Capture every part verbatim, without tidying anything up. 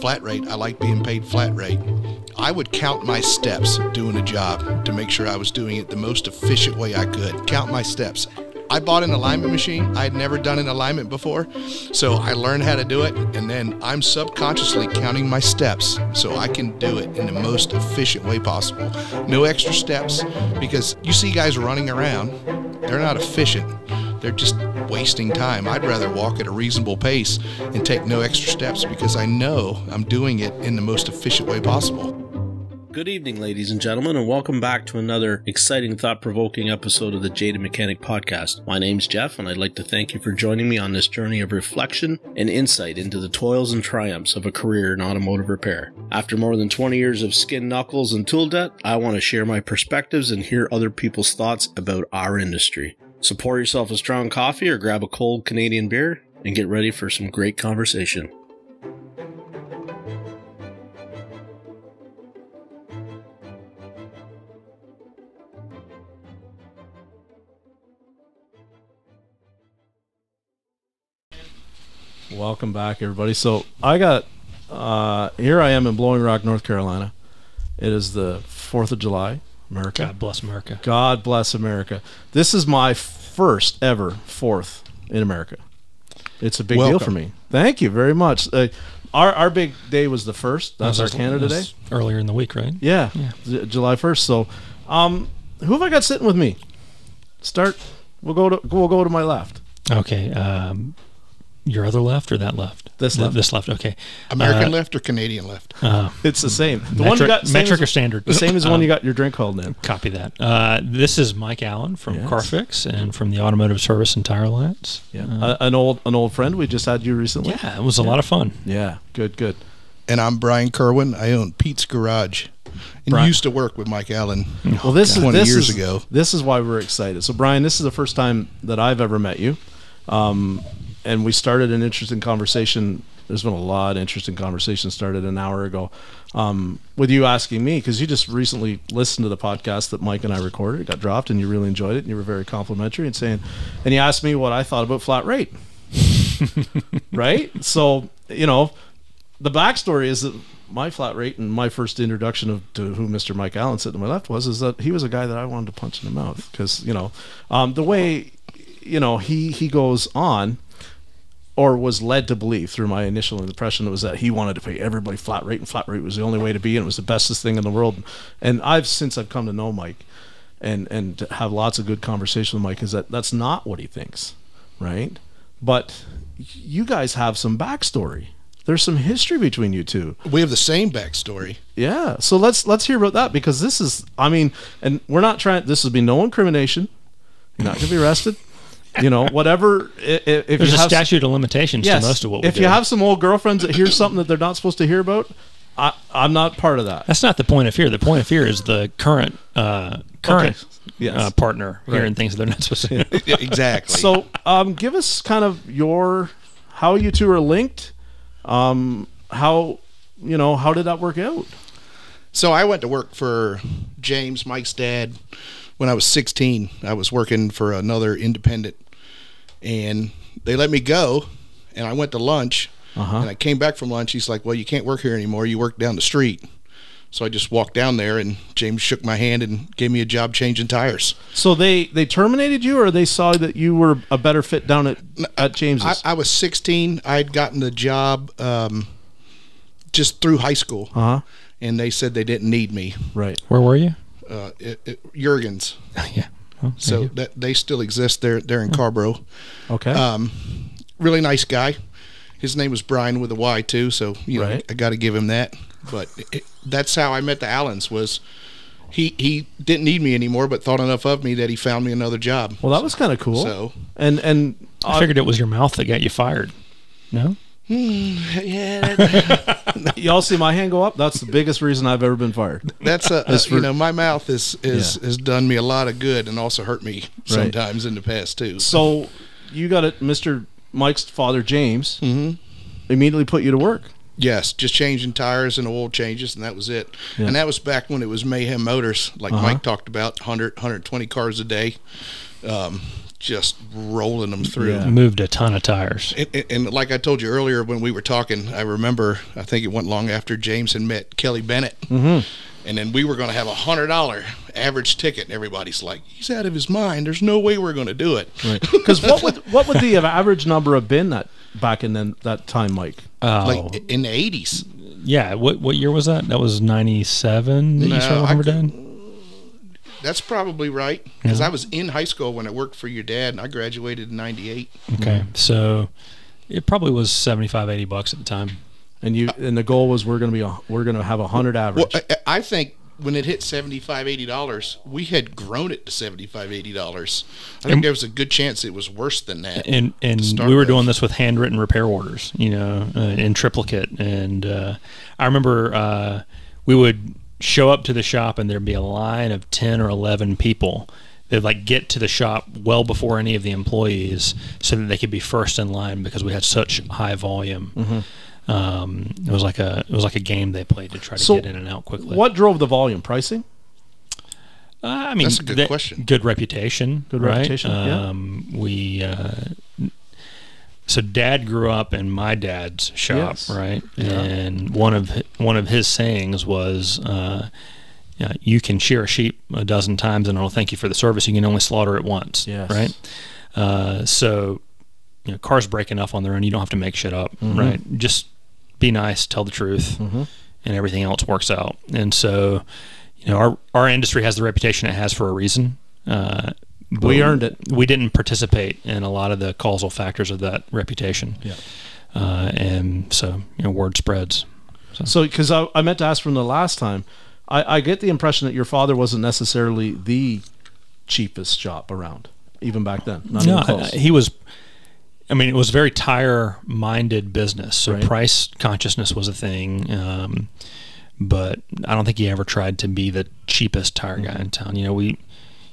flat rate. I like being paid flat rate. I would count my steps doing a job to make sure I was doing it the most efficient way I could. Count my steps. I bought an alignment machine. I had never done an alignment before, so I learned how to do it, and then I'm subconsciously counting my steps so I can do it in the most efficient way possible. No extra steps, because you see guys running around, they're not efficient. They're just wasting time. I'd rather walk at a reasonable pace and take no extra steps because I know I'm doing it in the most efficient way possible. Good evening, ladies and gentlemen, and welcome back to another exciting, thought-provoking episode of the Jaded Mechanic Podcast. My name's Jeff, and I'd like to thank you for joining me on this journey of reflection and insight into the toils and triumphs of a career in automotive repair. After more than twenty years of skin, knuckles, and tool debt, I want to share my perspectives and hear other people's thoughts about our industry. So pour yourself a strong coffee or grab a cold Canadian beer and get ready for some great conversation. Welcome back, everybody. So I got, uh, here I am in Blowing Rock, North Carolina. It is the fourth of July, America. God bless America. God bless America. This is my first ever fourth in America. It's a big Welcome. deal for me. Thank you very much. Uh, our, our big day was the first. That's our Canada Day. Earlier in the week, right? Yeah, yeah. July first. So um, who have I got sitting with me? Start. We'll go to, we'll go to my left. Okay. Um Your other left or that left? This left. This left, okay. American uh, left or Canadian left? Uh, it's the same. The metric, one you got, same metric as, or standard? The same as um, one you got your drink called in. Copy that. Uh, this is Mike Allen from yes. CarFix and from the Automotive Service and Tire Alliance. Yeah, uh, an old an old friend. We just had you recently. Yeah, it was a yeah. lot of fun. Yeah, good, good. And I'm Bryan Kerwin. I own Pete's Garage. And Brian. used to work with Mike Allen. Well, this twenty is, this years is, ago. This is why we're excited. So, Brian, this is the first time that I've ever met you. Um, And we started an interesting conversation. There's been a lot of interesting conversations started an hour ago um, with you asking me, because you just recently listened to the podcast that Mike and I recorded. It got dropped, and you really enjoyed it, and you were very complimentary and saying, and you asked me what I thought about flat rate, right? So, you know, the backstory is that my flat rate and my first introduction of to who Mister Mike Allen sitting to my left was is that he was a guy that I wanted to punch in the mouth because, you know, um, the way, you know, he, he goes on, or was led to believe through my initial impression was that he wanted to pay everybody flat rate, and flat rate was the only way to be, and it was the bestest thing in the world. And I've since I've come to know Mike and and have lots of good conversations with Mike, is that that's not what he thinks, right? But you guys have some backstory. There's some history between you two. We have the same backstory. Yeah, so let's let's hear about that, because this is, I mean, and we're not trying, this will be no incrimination. You're not going to be arrested. You know, whatever. If, if There's you a have statute of limitations yes, to most of what we if do. If you have some old girlfriends that hear something that they're not supposed to hear about, I, I'm not part of that. That's not the point of fear. The point of fear is the current uh, current okay. yes. uh, partner right. hearing things that they're not supposed to hear. Exactly. So um, give us kind of your, how you two are linked. Um, how, you know, how did that work out? So I went to work for James, Mike's dad. When I was sixteen, I was working for another independent, and they let me go, and I went to lunch, uh-huh. and I came back from lunch. He's like, well, you can't work here anymore. You work down the street. So I just walked down there, and James shook my hand and gave me a job changing tires. So they, they terminated you, or they saw that you were a better fit down at, at James's? I, I was sixteen. I had gotten the job um, just through high school, uh-huh. and they said they didn't need me. Right. Where were you? Uh, it, it, Jurgens. Yeah. Oh, so that they still exist. They're, they're in Carborough. Okay. Um, really nice guy. His name was Brian with a Y too. So, you know, right. I got to give him that, but it, that's how I met the Allens. Was he, he didn't need me anymore, but thought enough of me that he found me another job. Well, that was kind of cool. So, and, and I figured it was your mouth that got you fired. No? Hmm, yeah. Y'all see my hand go up? That's the biggest reason I've ever been fired. That's a, uh, you know, my mouth is, is, yeah. has done me a lot of good and also hurt me sometimes right. in the past too. So you got it, Mister Mike's father, James, mm-hmm. immediately put you to work. Yes, just changing tires and oil changes, and that was it. Yeah. And that was back when it was Mayhem Motors, like uh-huh. Mike talked about, one hundred, one hundred twenty cars a day. Um, just rolling them through. Yeah, moved a ton of tires. And, and, and like I told you earlier when we were talking, I remember, I think it wasn't long after James had met Kelly Bennett. Mm-hmm. And then we were going to have a one hundred dollar average ticket, and everybody's like, he's out of his mind. There's no way we're going to do it. Because right. what would what would the average number have been that back in then, that time, Mike? Uh, like in the eighties. Yeah. What what year was that? That was ninety-seven that no, you started Humberden? That's probably right, because yeah. I was in high school when I worked for your dad, and I graduated in ninety-eight. Okay. So it probably was seventy-five, eighty bucks at the time. And you and the goal was we're going to be a, we're going to have a hundred average. Well, I, I think when it hit seventy-five, eighty dollars, we had grown it to seventy-five, eighty dollars. I think and, there was a good chance it was worse than that. And and we were with. doing this with handwritten repair orders, you know, uh, in triplicate. And uh, I remember uh, we would show up to the shop, and there'd be a line of ten or eleven people. They'd like get to the shop well before any of the employees, so that they could be first in line because we had such high volume. Mm-hmm. Um, it was like a it was like a game they played to try to so get in and out quickly. What drove the volume? Pricing? Uh, I mean, that's a good question. Good reputation. Good right? reputation. Um, yeah. We uh, so Dad grew up in my dad's shop, yes. right? Yeah. And one of one of his sayings was, uh, you know, "You can shear a sheep a dozen times, and it'll thank you for the service. You can only slaughter it once." Yes. Right. Uh, so, you know, cars break enough on their own. You don't have to make shit up, mm-hmm. right? Just be nice, tell the truth, mm-hmm. and everything else works out. And so, you know, our, our industry has the reputation it has for a reason. Uh, we earned it. We didn't participate in a lot of the causal factors of that reputation. Yeah. Uh, and so, you know, word spreads. So, because so, I, I meant to ask from the last time, I, I get the impression that your father wasn't necessarily the cheapest shop around, even back then. Not no, even close. I, I, he was... I mean, it was very tire-minded business, so right. price consciousness was a thing. Um, but I don't think he ever tried to be the cheapest tire guy in town. You know, we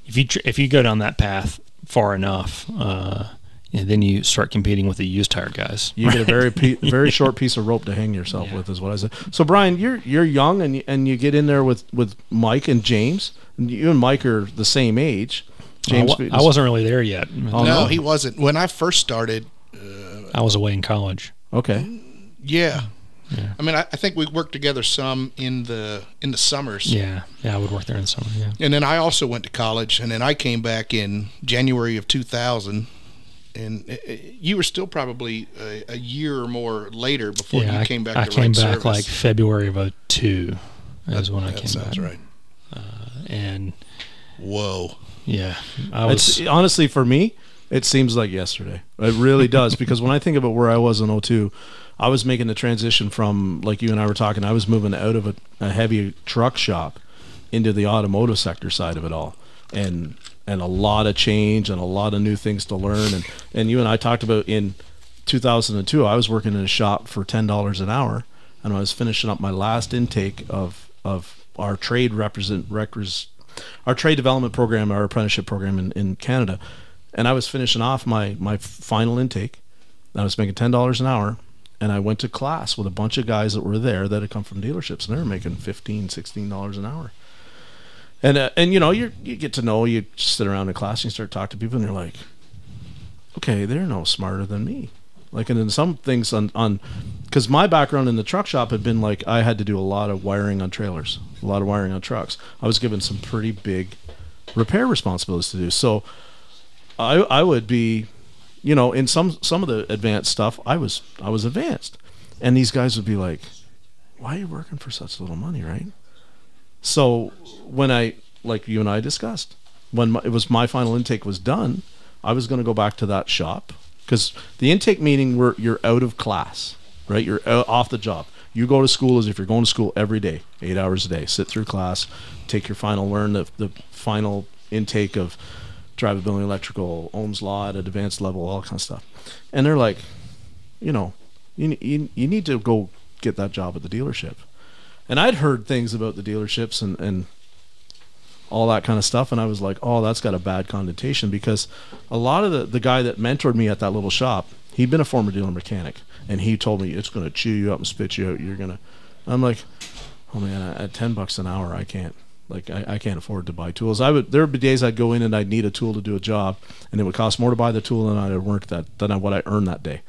if you tr if you go down that path far enough, uh, and then you start competing with the used tire guys. You right? get a very pe very yeah. short piece of rope to hang yourself yeah. with, is what I said. So, Brian, you're you're young, and and you get in there with with Mike and James. And you and Mike are the same age. James, I wasn't really there yet. Oh, no, no, he wasn't. When I first started, uh, I was away in college. Okay. Yeah. yeah. I mean, I, I think we worked together some in the in the summers. Yeah. Yeah, I would work there in the summer. Yeah. And then I also went to college, and then I came back in January of two thousand. And it, it, you were still probably a, a year or more later before yeah, you I, came back. I to came back service. Like February of oh two. That's when I that came sounds back. Sounds right. Uh, and whoa. Yeah, I was, it's, honestly, for me, it seems like yesterday. It really does, because when I think about where I was in oh two, I was making the transition from, like you and I were talking, I was moving out of a, a heavy truck shop into the automotive sector side of it all, and and a lot of change and a lot of new things to learn. And, and you and I talked about in two thousand two, I was working in a shop for ten dollars an hour, and I was finishing up my last intake of, of our trade represent records. Our trade development program, our apprenticeship program in, in Canada. And I was finishing off my, my final intake. I was making ten dollars an hour. And I went to class with a bunch of guys that were there that had come from dealerships. And they were making fifteen, sixteen dollars an hour. And, uh, and you know, you you get to know, you sit around in class, and you start talking to people, and you're like, okay, they're no smarter than me. Like, and then some things on, on, because my background in the truck shop had been like, I had to do a lot of wiring on trailers, a lot of wiring on trucks. I was given some pretty big repair responsibilities to do. So I, I would be, you know, in some, some of the advanced stuff, I was, I was advanced. And these guys would be like, why are you working for such little money, right? So when I, like you and I discussed, when my, it was my final intake was done, I was going to go back to that shop. Because the intake meeting, where you're out of class, right? You're off the job. You go to school as if you're going to school every day, eight hours a day. Sit through class, take your final, learn the, the final intake of drivability, electrical, Ohm's law at an advanced level, all kind of stuff. And they're like, you know, you, you, you need to go get that job at the dealership. And I'd heard things about the dealerships and, and all that kind of stuff, and I was like, oh, that's got a bad connotation, because a lot of the, the guy that mentored me at that little shop, he'd been a former dealer mechanic, and he told me, it's going to chew you up and spit you out. You're going to... I'm like, oh, man, at ten bucks an hour, I can't. Like, I, I can't afford to buy tools. I would. There would be days I'd go in and I'd need a tool to do a job, and it would cost more to buy the tool than I'd worked that than what I earned that day.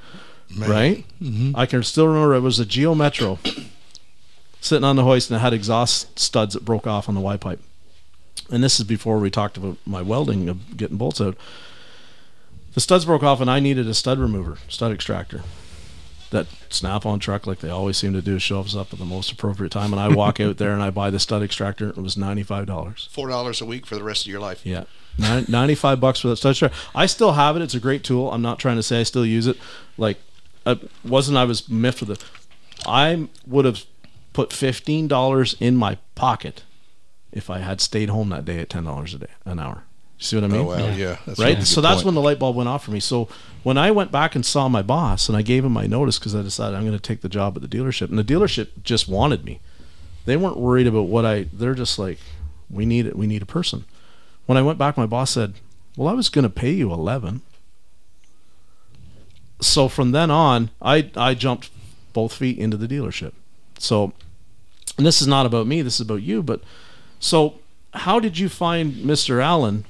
Man. Right? Mm-hmm. I can still remember it was a Geo Metro sitting on the hoist, and it had exhaust studs that broke off on the Y pipe. And this is before we talked about my welding of getting bolts out. The studs broke off, and I needed a stud remover, stud extractor. That Snap-on truck, like they always seem to do, shows up at the most appropriate time. And I walk out there and I buy the stud extractor. It was ninety-five dollars. four dollars a week for the rest of your life. Yeah. Nine, ninety-five bucks for that stud extractor. I still have it. It's a great tool. I'm not trying to say I still use it. Like, I wasn't, I was miffed with it. I would have put fifteen dollars in my pocket if I had stayed home that day at ten dollars a day, an hour. You see what I mean? Oh, well, yeah. yeah that's right? So that's point. when the light bulb went off for me. So when I went back and saw my boss, and I gave him my notice because I decided I'm going to take the job at the dealership, and the dealership just wanted me. They weren't worried about what I, they're just like, we need it. We need a person. When I went back, my boss said, well, I was going to pay you eleven. So from then on, I, I jumped both feet into the dealership. So, and this is not about me, this is about you, but so how did you find Mister Allen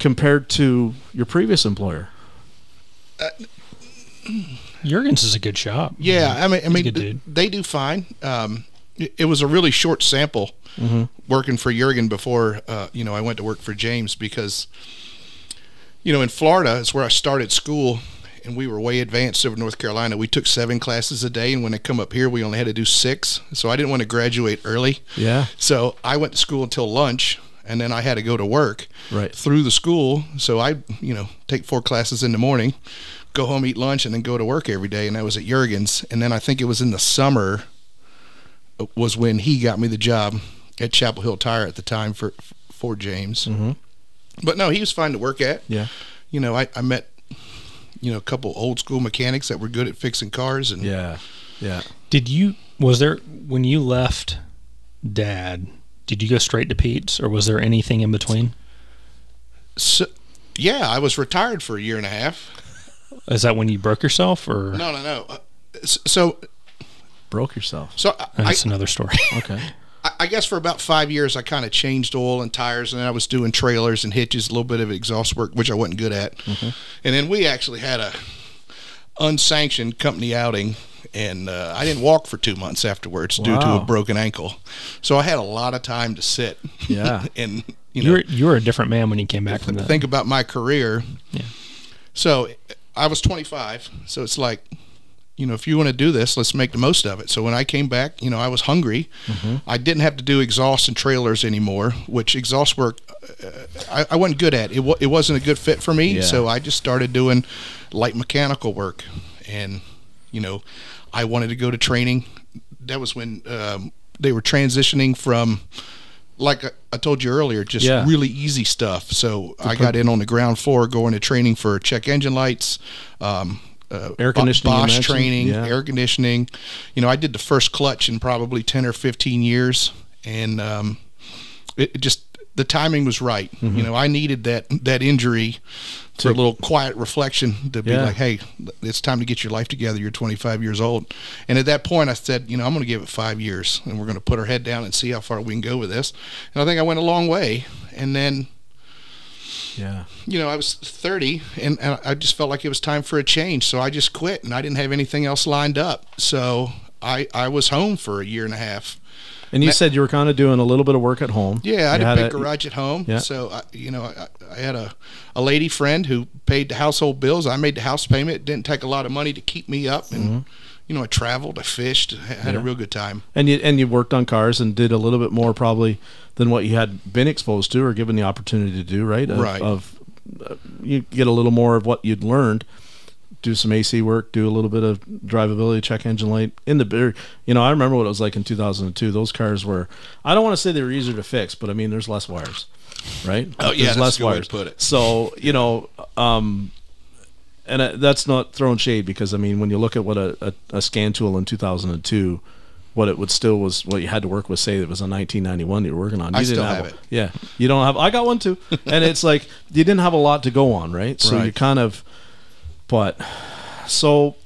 compared to your previous employer? Uh, Jurgens is a good shop. Yeah, I mean, I mean, they do fine. Um, it was a really short sample mm-hmm. working for Jurgen before, uh, you know, I went to work for James because, you know, in Florida is where I started school, and we were way advanced over North Carolina. We took seven classes a day, and when I come up here, we only had to do six. So I didn't want to graduate early. Yeah. So I went to school until lunch, and then I had to go to work right through the school. So I, you know, take four classes in the morning, go home, eat lunch, and then go to work every day. And I was at Jurgens. And then I think it was in the summer was when he got me the job at Chapel Hill Tire at the time for, for James. Mm-hmm. But no, he was fine to work at. Yeah. You know, I, I met, you know, a couple old school mechanics that were good at fixing cars. And yeah. Yeah. Did you, was there, when you left Dad, did you go straight to Pete's, or was there anything in between? So, yeah, I was retired for a year and a half. Is that when you broke yourself, or no, no, no? Uh, so broke yourself. So I, that's I, another story. Okay. I, I guess for about five years, I kind of changed oil and tires, and then I was doing trailers and hitches, a little bit of exhaust work, which I wasn't good at. Mm-hmm. And then we actually had a unsanctioned company outing. And uh, I didn't walk for two months afterwards wow. due to a broken ankle. So I had a lot of time to sit. Yeah. And, you know, you were, you were a different man when you came back from that. Think about my career. Yeah. So I was twenty-five. So it's like, you know, if you want to do this, let's make the most of it. So when I came back, you know, I was hungry. Mm-hmm. I didn't have to do exhaust and trailers anymore, which exhaust work, uh, I, I wasn't good at. It, w it wasn't a good fit for me. Yeah. So I just started doing light mechanical work. And, you know, I wanted to go to training. That was when um, they were transitioning from, like I, I told you earlier, just yeah. really easy stuff. So I got in on the ground floor, going to training for check engine lights, um, uh, air conditioning, Bosch training, yeah. air conditioning. You know, I did the first clutch in probably ten or fifteen years, and um, it, it just the timing was right. Mm-hmm. You know, I needed that that injury. For a little quiet reflection to be yeah. like, hey, it's time to get your life together. You're twenty-five years old. And at that point, I said, you know, I'm going to give it five years, and we're going to put our head down and see how far we can go with this. And I think I went a long way. And then, yeah, you know, I was thirty, and, and I just felt like it was time for a change. So I just quit, and I didn't have anything else lined up. So I, I was home for a year and a half. And you said you were kind of doing a little bit of work at home. Yeah, I had, had a big garage at home. Yeah. So, I, you know, I, I had a, a lady friend who paid the household bills. I made the house payment. It didn't take a lot of money to keep me up. And, mm-hmm. you know, I traveled, I fished, I had yeah. a real good time. And you, and you worked on cars and did a little bit more probably than what you had been exposed to or given the opportunity to do, right? Of, right. Of, uh, you get a little more of what you'd learned. Do some A C work, do a little bit of drivability, check engine light in the, you know, I remember what it was like in two thousand two. Those cars were, I don't want to say they were easier to fix, but I mean, there's less wires, right? Oh yeah. There's less wires. Put it. So, you know, um, and uh, that's not throwing shade because I mean, when you look at what a, a, a scan tool in two thousand two, what it would still was what you had to work with, say it was a nineteen ninety-one that you were working on. You I didn't still have, have it. One. Yeah. You don't have, I got one too. And it's like, you didn't have a lot to go on. Right. So right. you kind of, But so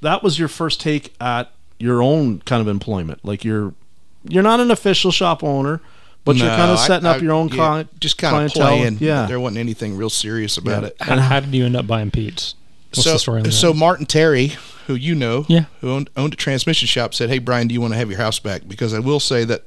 that was your first take at your own kind of employment. Like you're, you're not an official shop owner, But no, you're kind of setting I, up your own client, yeah, just kind of playing. Yeah, there wasn't anything real serious about yeah. it. And how did you end up buying Pete's? What's so, the story on that? So Martin Terry, who you know, yeah. who owned, owned a transmission shop, said, "Hey, Brian, do you want to have your house back?" Because I will say that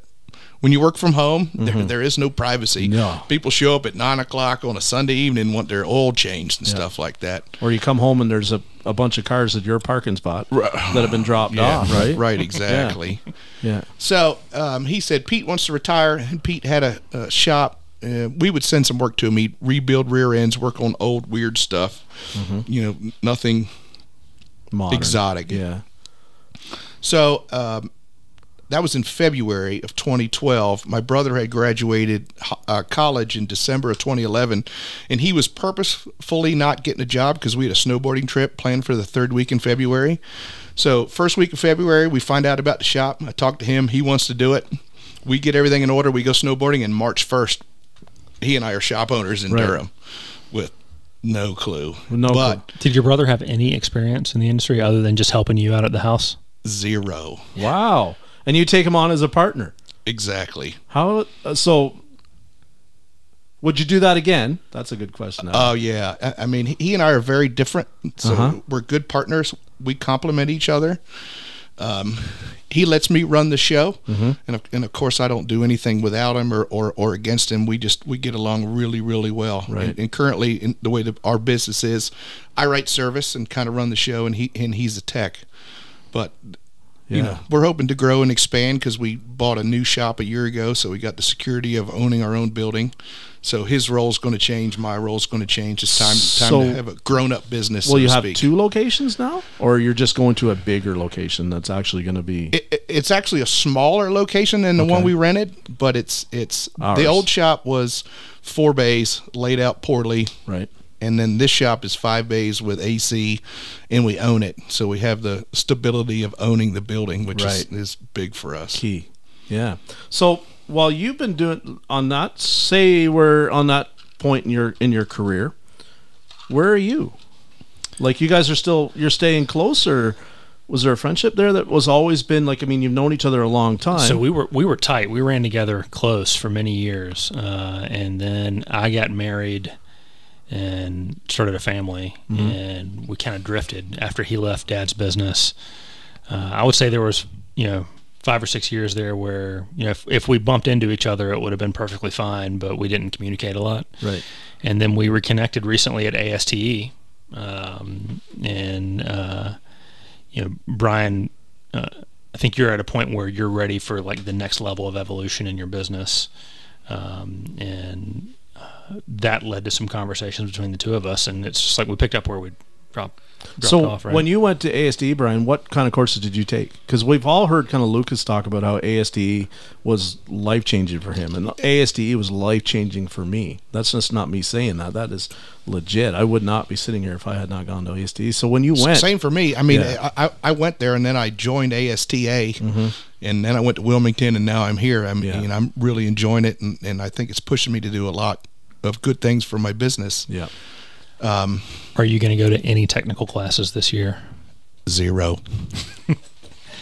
when you work from home, mm-hmm. there, there is no privacy. No. People show up at nine o'clock on a Sunday evening and want their oil changed and yeah. stuff like that. Or you come home and there's a, a bunch of cars at your parking spot right. that have been dropped yeah. off, right? Right, exactly. yeah. yeah. So um, he said, Pete wants to retire, and Pete had a, a shop. Uh, we would send some work to him. He'd rebuild rear ends, work on old, weird stuff, mm-hmm. you know, nothing modern. Exotic. Yeah. So, um, that was in February of twenty twelve. My brother had graduated uh, college in December of twenty eleven, and he was purposefully not getting a job because we had a snowboarding trip planned for the third week in February. So first week of February, we find out about the shop. I talk to him. He wants to do it. We get everything in order. We go snowboarding, and March first, he and I are shop owners in right. Durham with no clue. No but clue. Did your brother have any experience in the industry other than just helping you out at the house? Zero. Wow. And you take him on as a partner. Exactly. How so? Would you do that again? That's a good question. Oh uh, yeah. I, I mean, he and I are very different, so uh-huh. we're good partners. We complement each other. Um, he lets me run the show, mm-hmm. and and of course I don't do anything without him or or, or against him. We just we get along really really well. Right. And, and currently, in the way that our business is, I write service and kind of run the show, and he and he's a tech, but. Yeah. You know, we're hoping to grow and expand because we bought a new shop a year ago, so we got the security of owning our own building. So his role's going to change, my role's going to change. It's time, so, time to have a grown-up business. Well, so you have speak. two locations now, or you're just going to a bigger location that's actually going to be? It, it, it's actually a smaller location than the okay. one we rented, but it's it's Ours. the old shop was four bays laid out poorly, right? And then this shop is five bays with A C, and we own it. So we have the stability of owning the building, which right. is, is big for us. Key. Yeah. So while you've been doing on that, say we're on that point in your in your career, where are you? Like you guys are still, you're staying close, or was there a friendship there that was always been like, I mean, you've known each other a long time. So we were, we were tight. We ran together close for many years. Uh, and then I got married and started a family, mm-hmm. and we kind of drifted after he left Dad's business. Uh, I would say there was, you know, five or six years there where, you know, if, if we bumped into each other, it would have been perfectly fine, but we didn't communicate a lot. Right. And then we reconnected recently at A S T E, um, and, uh, you know, Brian, uh, I think you're at a point where you're ready for like the next level of evolution in your business. Um, and, that led to some conversations between the two of us, and it's just like we picked up where we dropped, dropped so off. So right? When you went to A S T E, Brian, what kind of courses did you take? Because we've all heard kind of Lucas talk about how A S T E was life-changing for him, and A S T E was life-changing for me. That's just not me saying that. That is legit. I would not be sitting here if I had not gone to A S T E. So when you went... Same for me. I mean, yeah. I, I went there, and then I joined A S T A, mm-hmm. and then I went to Wilmington, and now I'm here. I'm, yeah. you know, I'm really enjoying it, and, and I think it's pushing me to do a lot of good things for my business. Yeah. Um, Are you going to go to any technical classes this year? Zero.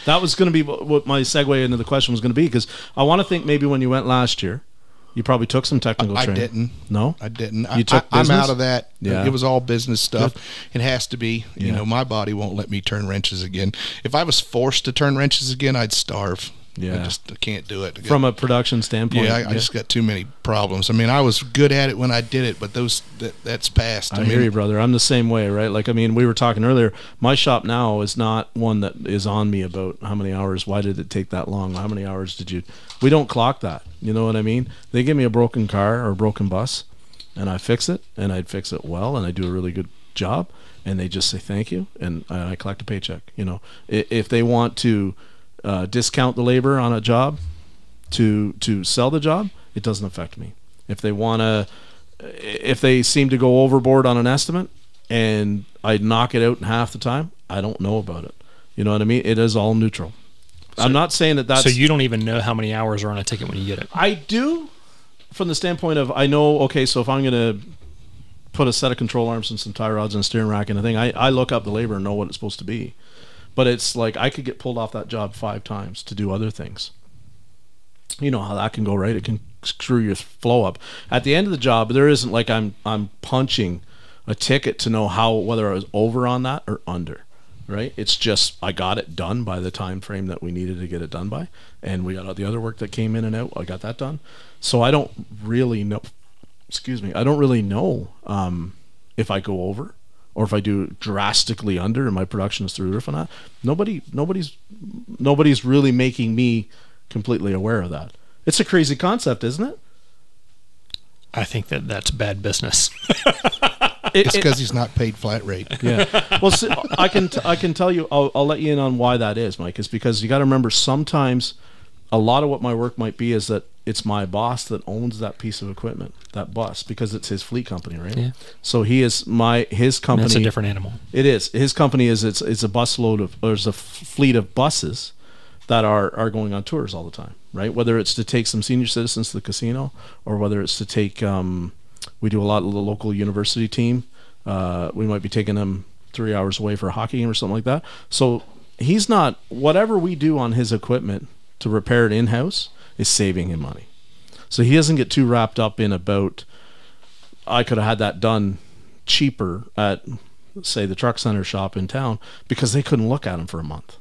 That was going to be what my segue into the question was going to be, because I want to think maybe when you went last year, you probably took some technical I, I training. I didn't. No? I didn't. You I, took I, I'm out of that. Yeah. It was all business stuff. Good. It has to be. You yeah. know, my body won't let me turn wrenches again. If I was forced to turn wrenches again, I'd starve. Yeah. I just I can't do it. Got, From a production standpoint. Yeah, I, yeah. I just got too many problems. I mean, I was good at it when I did it, but those that, that's past. I, I mean, hear you, brother. I'm the same way, right? Like, I mean, we were talking earlier. My shop now is not one that is on me about how many hours. Why did it take that long? How many hours did you? We don't clock that. You know what I mean? They give me a broken car or a broken bus, and I fix it, and I'd fix it well, and I do a really good job, and they just say thank you, and I, I collect a paycheck. You know, if they want to Uh, discount the labor on a job to to sell the job, it doesn't affect me. If they want to, if they seem to go overboard on an estimate and I knock it out in half the time, I don't know about it. You know what I mean? It is all neutral. So, I'm not saying that that's... So you don't even know how many hours are on a ticket when you get it? I do, from the standpoint of I know, okay, so if I'm going to put a set of control arms and some tie rods and a steering rack and a thing, I, I look up the labor and know what it's supposed to be. But it's like I could get pulled off that job five times to do other things. You know how that can go, right? It can screw your flow up. At the end of the job, there isn't like I'm I'm punching a ticket to know how whether I was over on that or under, right? It's just I got it done by the time frame that we needed to get it done by, and we got all the other work that came in and out. I got that done, so I don't really know. Excuse me, I don't really know um, if I go over or if I do drastically under and my production is through the roof or not. Nobody, nobody's, nobody's really making me completely aware of that. It's a crazy concept, isn't it? I think that that's bad business. it, it's because it, he's not paid flat rate. Yeah. Well, so I can t I can tell you. I'll, I'll let you in on why that is, Mike. It's because you got to remember sometimes a lot of what my work might be is that it's my boss that owns that piece of equipment, that bus, because it's his fleet company, right? Yeah. So he is my his company. That's a different animal. It is. His company is it's it's a busload of or it's a fleet of buses that are are going on tours all the time, right? Whether it's to take some senior citizens to the casino, or whether it's to take, um, we do a lot of the local university team. Uh, we might be taking them three hours away for a hockey game or something like that. So he's not, whatever we do on his equipment to repair it in-house is saving him money. So he doesn't get too wrapped up in about, I could have had that done cheaper at, say, the truck center shop in town because they couldn't look at them for a month.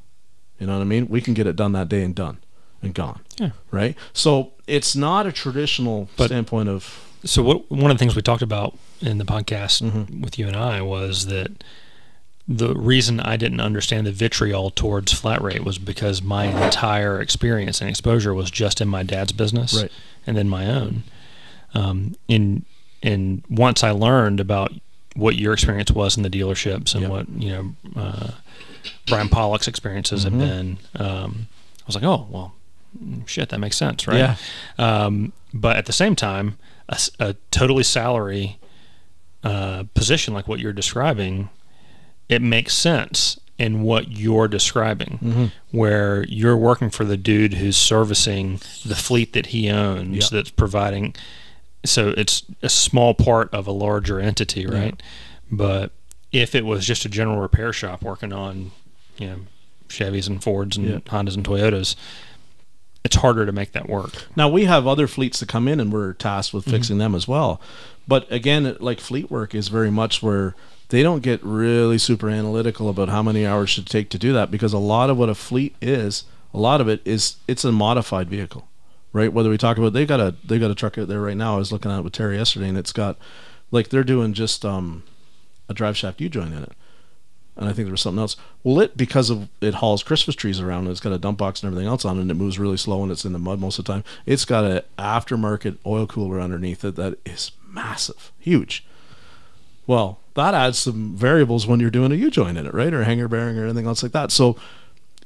You know what I mean? We can get it done that day and done and gone. Yeah. Right? So it's not a traditional but, standpoint of... So what one of the things we talked about in the podcast mm-hmm. with you and I was that the reason I didn't understand the vitriol towards flat rate was because my entire experience and exposure was just in my dad's business right. and then my own. Um, and, and once I learned about what your experience was in the dealerships and yep. what, you know... Uh, Brian Pollock's experiences mm-hmm. have been, um, I was like, oh, well, shit, that makes sense, right? Yeah. Um, but at the same time, a, a totally salary uh, position like what you're describing, it makes sense in what you're describing, mm-hmm. where you're working for the dude who's servicing the fleet that he owns yep. that's providing. So it's a small part of a larger entity, right? Yeah. But if it was just a general repair shop working on, you know, Chevys and Fords and yeah. Hondas and Toyotas, it's harder to make that work. Now, we have other fleets that come in and we're tasked with fixing mm-hmm. them as well. But again, like fleet work is very much where they don't get really super analytical about how many hours should take to do that, because a lot of what a fleet is, a lot of it is it's a modified vehicle, right? Whether we talk about, they've got a, they've got a truck out there right now. I was looking at it with Terry yesterday and it's got, like they're doing just... um. a drive shaft U-joint in it, and I think there was something else. Well, it because of it hauls Christmas trees around, and it's got a dump box and everything else on it, and it moves really slow, and it's in the mud most of the time. It's got an aftermarket oil cooler underneath it that is massive, huge. Well, that adds some variables when you're doing a U-joint in it, right, or hanger bearing or anything else like that. So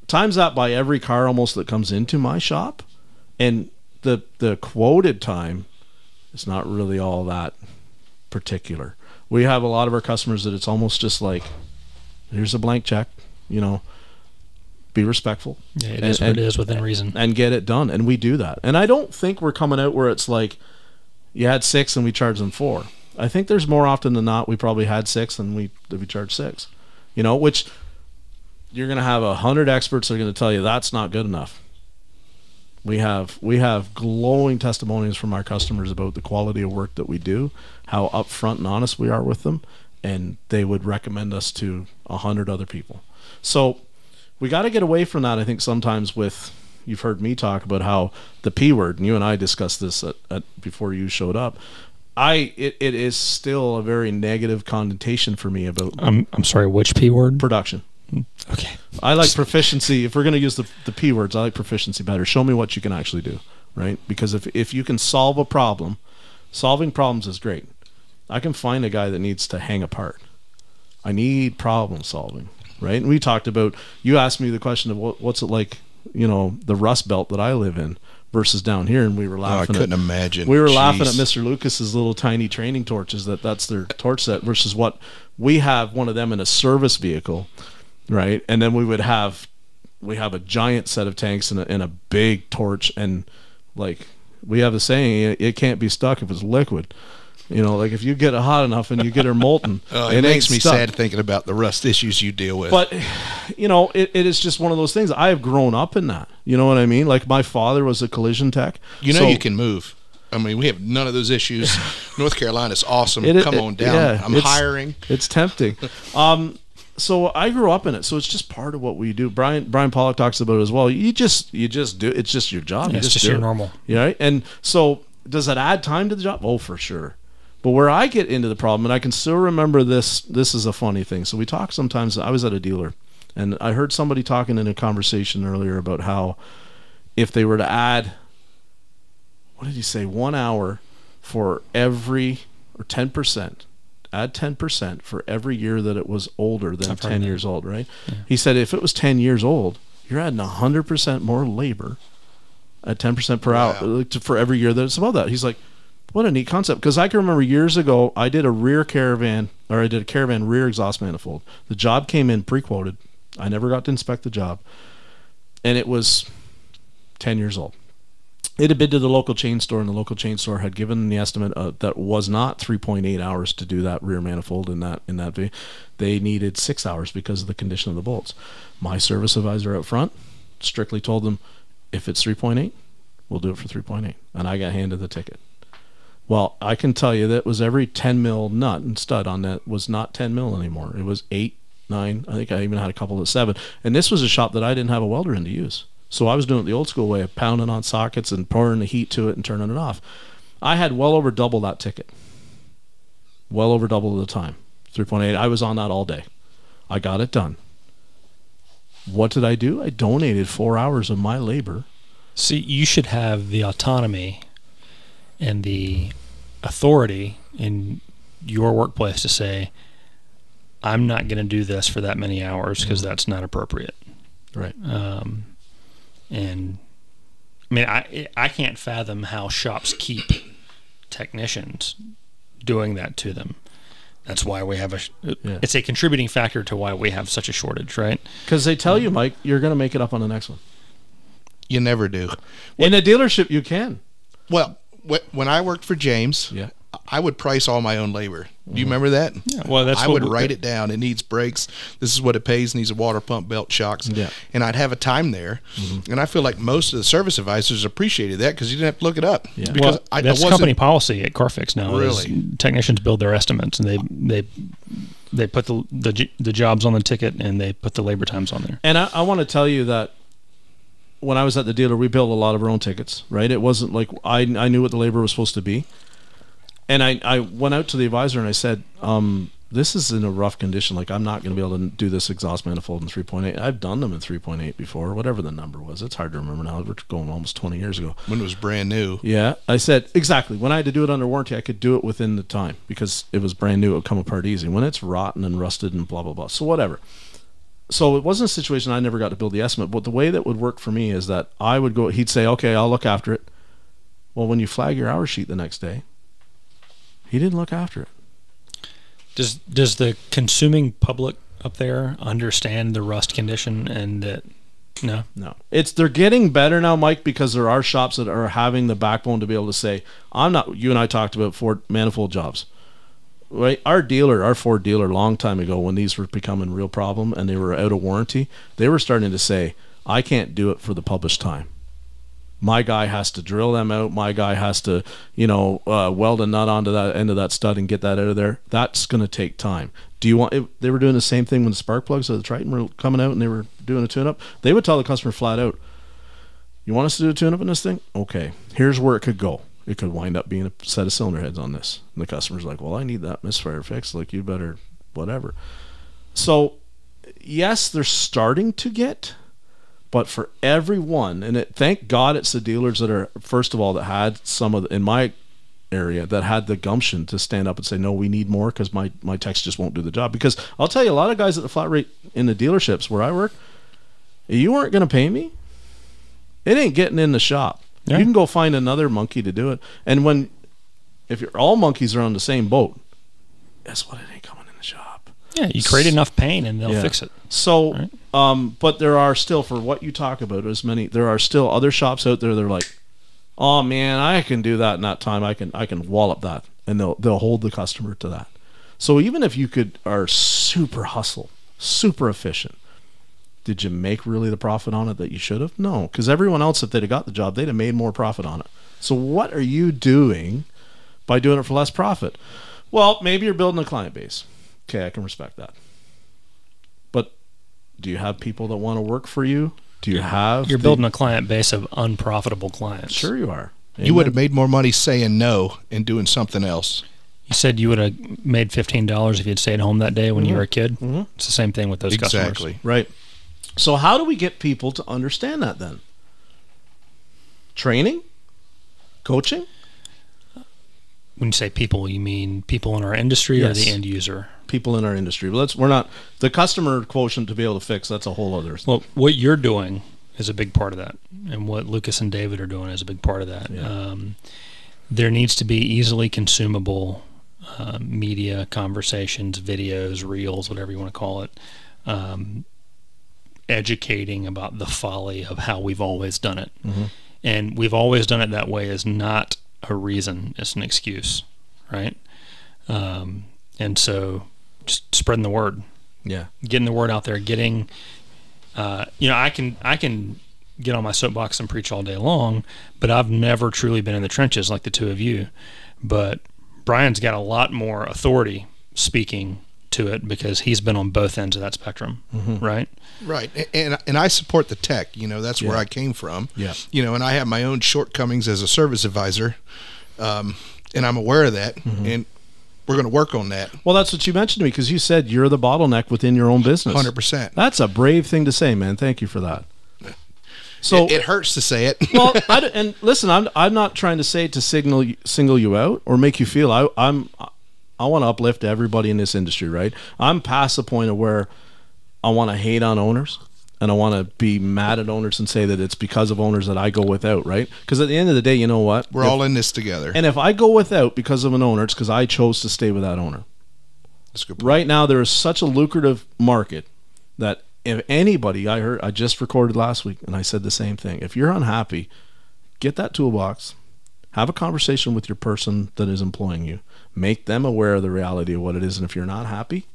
times that by every car almost that comes into my shop, and the the quoted time is not really all that particular. We have a lot of our customers that it's almost just like, here's a blank check, you know, be respectful. Yeah, it and, is what and, it is within reason. And get it done. And we do that. And I don't think we're coming out where it's like, you had six and we charged them four. I think there's more often than not, we probably had six and we, we charged six, you know, which you're going to have a hundred experts that are going to tell you that's not good enough. We have we have glowing testimonies from our customers about the quality of work that we do, how upfront and honest we are with them, and they would recommend us to a hundred other people. So we got to get away from that. I think sometimes with, you've heard me talk about how the P word, and you and I discussed this at, at, before you showed up. I it, it is still a very negative connotation for me about. I'm I'm sorry, which P word? Production. Okay. I like proficiency. If we're going to use the, the P words, I like proficiency better. Show me what you can actually do, right? Because if, if you can solve a problem, solving problems is great. I can find a guy that needs to hang a part. I need problem solving, right? And we talked about, you asked me the question of what, what's it like, you know, the Rust Belt that I live in versus down here, and we were laughing. Oh, I couldn't at, imagine. We were Jeez. laughing at Mister Lucas's little tiny training torches, that that's their torch set, versus what we have one of them in a service vehicle. Right, and then we would have, we have a giant set of tanks and a, and a big torch, and like we have a saying, it can't be stuck if it's liquid. You know, like if you get it hot enough and you get her molten, uh, it, it makes me stuck. sad thinking about the rust issues you deal with. But you know, it, it is just one of those things. I have grown up in that. You know what I mean? Like my father was a collision tech. You know, so you can move. I mean, we have none of those issues. North Carolina's awesome. It, Come it, on down. Yeah, I'm it's, hiring. It's tempting. um, so I grew up in it, so it's just part of what we do. Brian Brian Pollock talks about it as well. You just you just do. It's just your job. Yeah, you it's just, just do your it. normal. Yeah. Right? And so does it add time to the job? Oh, for sure. But where I get into the problem, and I can still remember this. This is a funny thing. So we talk sometimes. I was at a dealer, and I heard somebody talking in a conversation earlier about how if they were to add, what did he say, one hour for every, or ten percent, add ten percent for every year that it was older than ten years old, right? Yeah. He said if it was ten years old, you're adding one hundred percent more labor at ten percent per wow. hour for every year that it's about that. He's like, what a neat concept. Because I can remember years ago, I did a rear caravan, or I did a caravan rear exhaust manifold. The job came in pre-quoted. I never got to inspect the job. And it was ten years old. It had been to the local chain store, and the local chain store had given the estimate of, that was not three point eight hours to do that rear manifold in that in that video. They needed six hours because of the condition of the bolts. My service advisor out front strictly told them, if it's three point eight, we'll do it for three point eight. And I got handed the ticket. Well, I can tell you that was every ten mil nut and stud on that was not ten mil anymore. It was eight, nine. I think I even had a couple of seven. And this was a shop that I didn't have a welder in to use. So I was doing it the old school way of pounding on sockets and pouring the heat to it and turning it off. I had well over double that ticket. Well over double the time. three point eight. I was on that all day. I got it done. What did I do? I donated four hours of my labor. See, you should have the autonomy and the authority in your workplace to say, I'm not going to do this for that many hours because that's not appropriate. Right. Um, And I mean, I I can't fathom how shops keep technicians doing that to them. That's why we have a. Yeah. It's a contributing factor to why we have such a shortage, right? Because they tell um, you, Mike, you're going to make it up on the next one. You never do. In a dealership, you can. Well, when I worked for James, yeah. I would price all my own labor. Do you remember that? Yeah. Well, that's I would write it down. It needs brakes. This is what it pays. It needs a water pump, belt, shocks. Yeah. And I'd have a time there. Mm-hmm. And I feel like most of the service advisors appreciated that because you didn't have to look it up. Yeah. Because well, I, that's I wasn't, company policy at CarFix now. Really? Technicians build their estimates, and they they they put the, the the jobs on the ticket, and they put the labor times on there. And I, I want to tell you that when I was at the dealer, we built a lot of our own tickets. Right? It wasn't like I I knew what the labor was supposed to be. And I, I went out to the advisor and I said, um, this is in a rough condition. Like, I'm not going to be able to do this exhaust manifold in three point eight. I've done them in three point eight before, whatever the number was. It's hard to remember now. We're going almost twenty years ago. When it was brand new. Yeah. I said, exactly. When I had to do it under warranty, I could do it within the time because it was brand new. It would come apart easy. When it's rotten and rusted and blah, blah, blah. So whatever. So it wasn't a situation I never got to build the estimate. But the way that would work for me is that I would go, he'd say, okay, I'll look after it. Well, when you flag your hour sheet the next day, he didn't look after it. Does does the consuming public up there understand the rust condition and that? No, no. It's they're getting better now, Mike, because there are shops that are having the backbone to be able to say, "I'm not." You and I talked about Ford manifold jobs, right? Our dealer, our Ford dealer, long time ago, when these were becoming a real problem and they were out of warranty, they were starting to say, "I can't do it for the published time." My guy has to drill them out. My guy has to, you know, uh, weld a nut onto that end of that stud and get that out of there. That's going to take time. Do you want? It, they were doing the same thing when the spark plugs of the Triton were coming out and they were doing a tune-up. They would tell the customer flat out, "You want us to do a tune-up in this thing? Okay. Here's where it could go. It could wind up being a set of cylinder heads on this." And the customer's like, "Well, I need that misfire fixed. Like, you better, whatever." So, yes, they're starting to get. But for everyone, and it, thank God it's the dealers that are, first of all, that had some of the, in my area, that had the gumption to stand up and say, no, we need more because my, my techs just won't do the job. Because I'll tell you, a lot of guys at the flat rate in the dealerships where I work, you weren't going to pay me. It ain't getting in the shop. Yeah. You can go find another monkey to do it. And when, if you're all monkeys are on the same boat, guess what? It ain't coming in the shop. Yeah, you create enough pain and they'll yeah. fix it. So, right. um, but there are still, for what you talk about, as many, there are still other shops out there. They're like, oh man, I can do that in that time. I can, I can wallop that, and they'll they'll hold the customer to that. So even if you could are super hustle, super efficient, did you make really the profit on it that you should have? No, because everyone else, if they'd have got the job, they'd have made more profit on it. So what are you doing by doing it for less profit? Well, maybe you're building a client base. Okay, I can respect that. But do you have people that want to work for you? Do you have... You're the, building a client base of unprofitable clients. Sure you are. Amen. You would have made more money saying no and doing something else. You said you would have made fifteen dollars if you'd stayed home that day when mm-hmm. you were a kid. Mm-hmm. It's the same thing with those exactly. customers. Exactly. Right. So how do we get people to understand that then? Training? Coaching? When you say people, you mean people in our industry yes. or the end user? People in our industry. But let's, we're not, the customer quotient to be able to fix, that's a whole other thing. Well, what you're doing is a big part of that. And what Lucas and David are doing is a big part of that. Yeah. Um, there needs to be easily consumable uh, media, conversations, videos, reels, whatever you want to call it. Um, educating about the folly of how we've always done it. Mm-hmm. And we've always done it that way is not a reason, it's an excuse, right? Um, and so just spreading the word. Yeah. Getting the word out there, getting, uh, you know, I can, I can get on my soapbox and preach all day long, but I've never truly been in the trenches like the two of you. But Brian's got a lot more authority speaking to it because he's been on both ends of that spectrum, mm-hmm. right? Right, and and I support the tech. You know, that's yeah. where I came from. Yeah, you know, and I have my own shortcomings as a service advisor, um, and I'm aware of that, mm-hmm. and we're going to work on that. Well, that's what you mentioned to me because you said you're the bottleneck within your own business. one hundred percent. That's a brave thing to say, man. Thank you for that. So it, it hurts to say it. Well, I, and listen, I'm I'm not trying to say it to signal single you out or make you feel I I'm. I want to uplift everybody in this industry, right? I'm past the point of where I want to hate on owners and I want to be mad at owners and say that it's because of owners that I go without, right? Because at the end of the day, you know what? We're if, all in this together. And if I go without because of an owner, it's because I chose to stay with that owner. That's good. Right now, there is such a lucrative market that if anybody, I heard, I just recorded last week and I said the same thing. If you're unhappy, get that toolbox, have a conversation with your person that is employing you. Make them aware of the reality of what it is. And if you're not happy,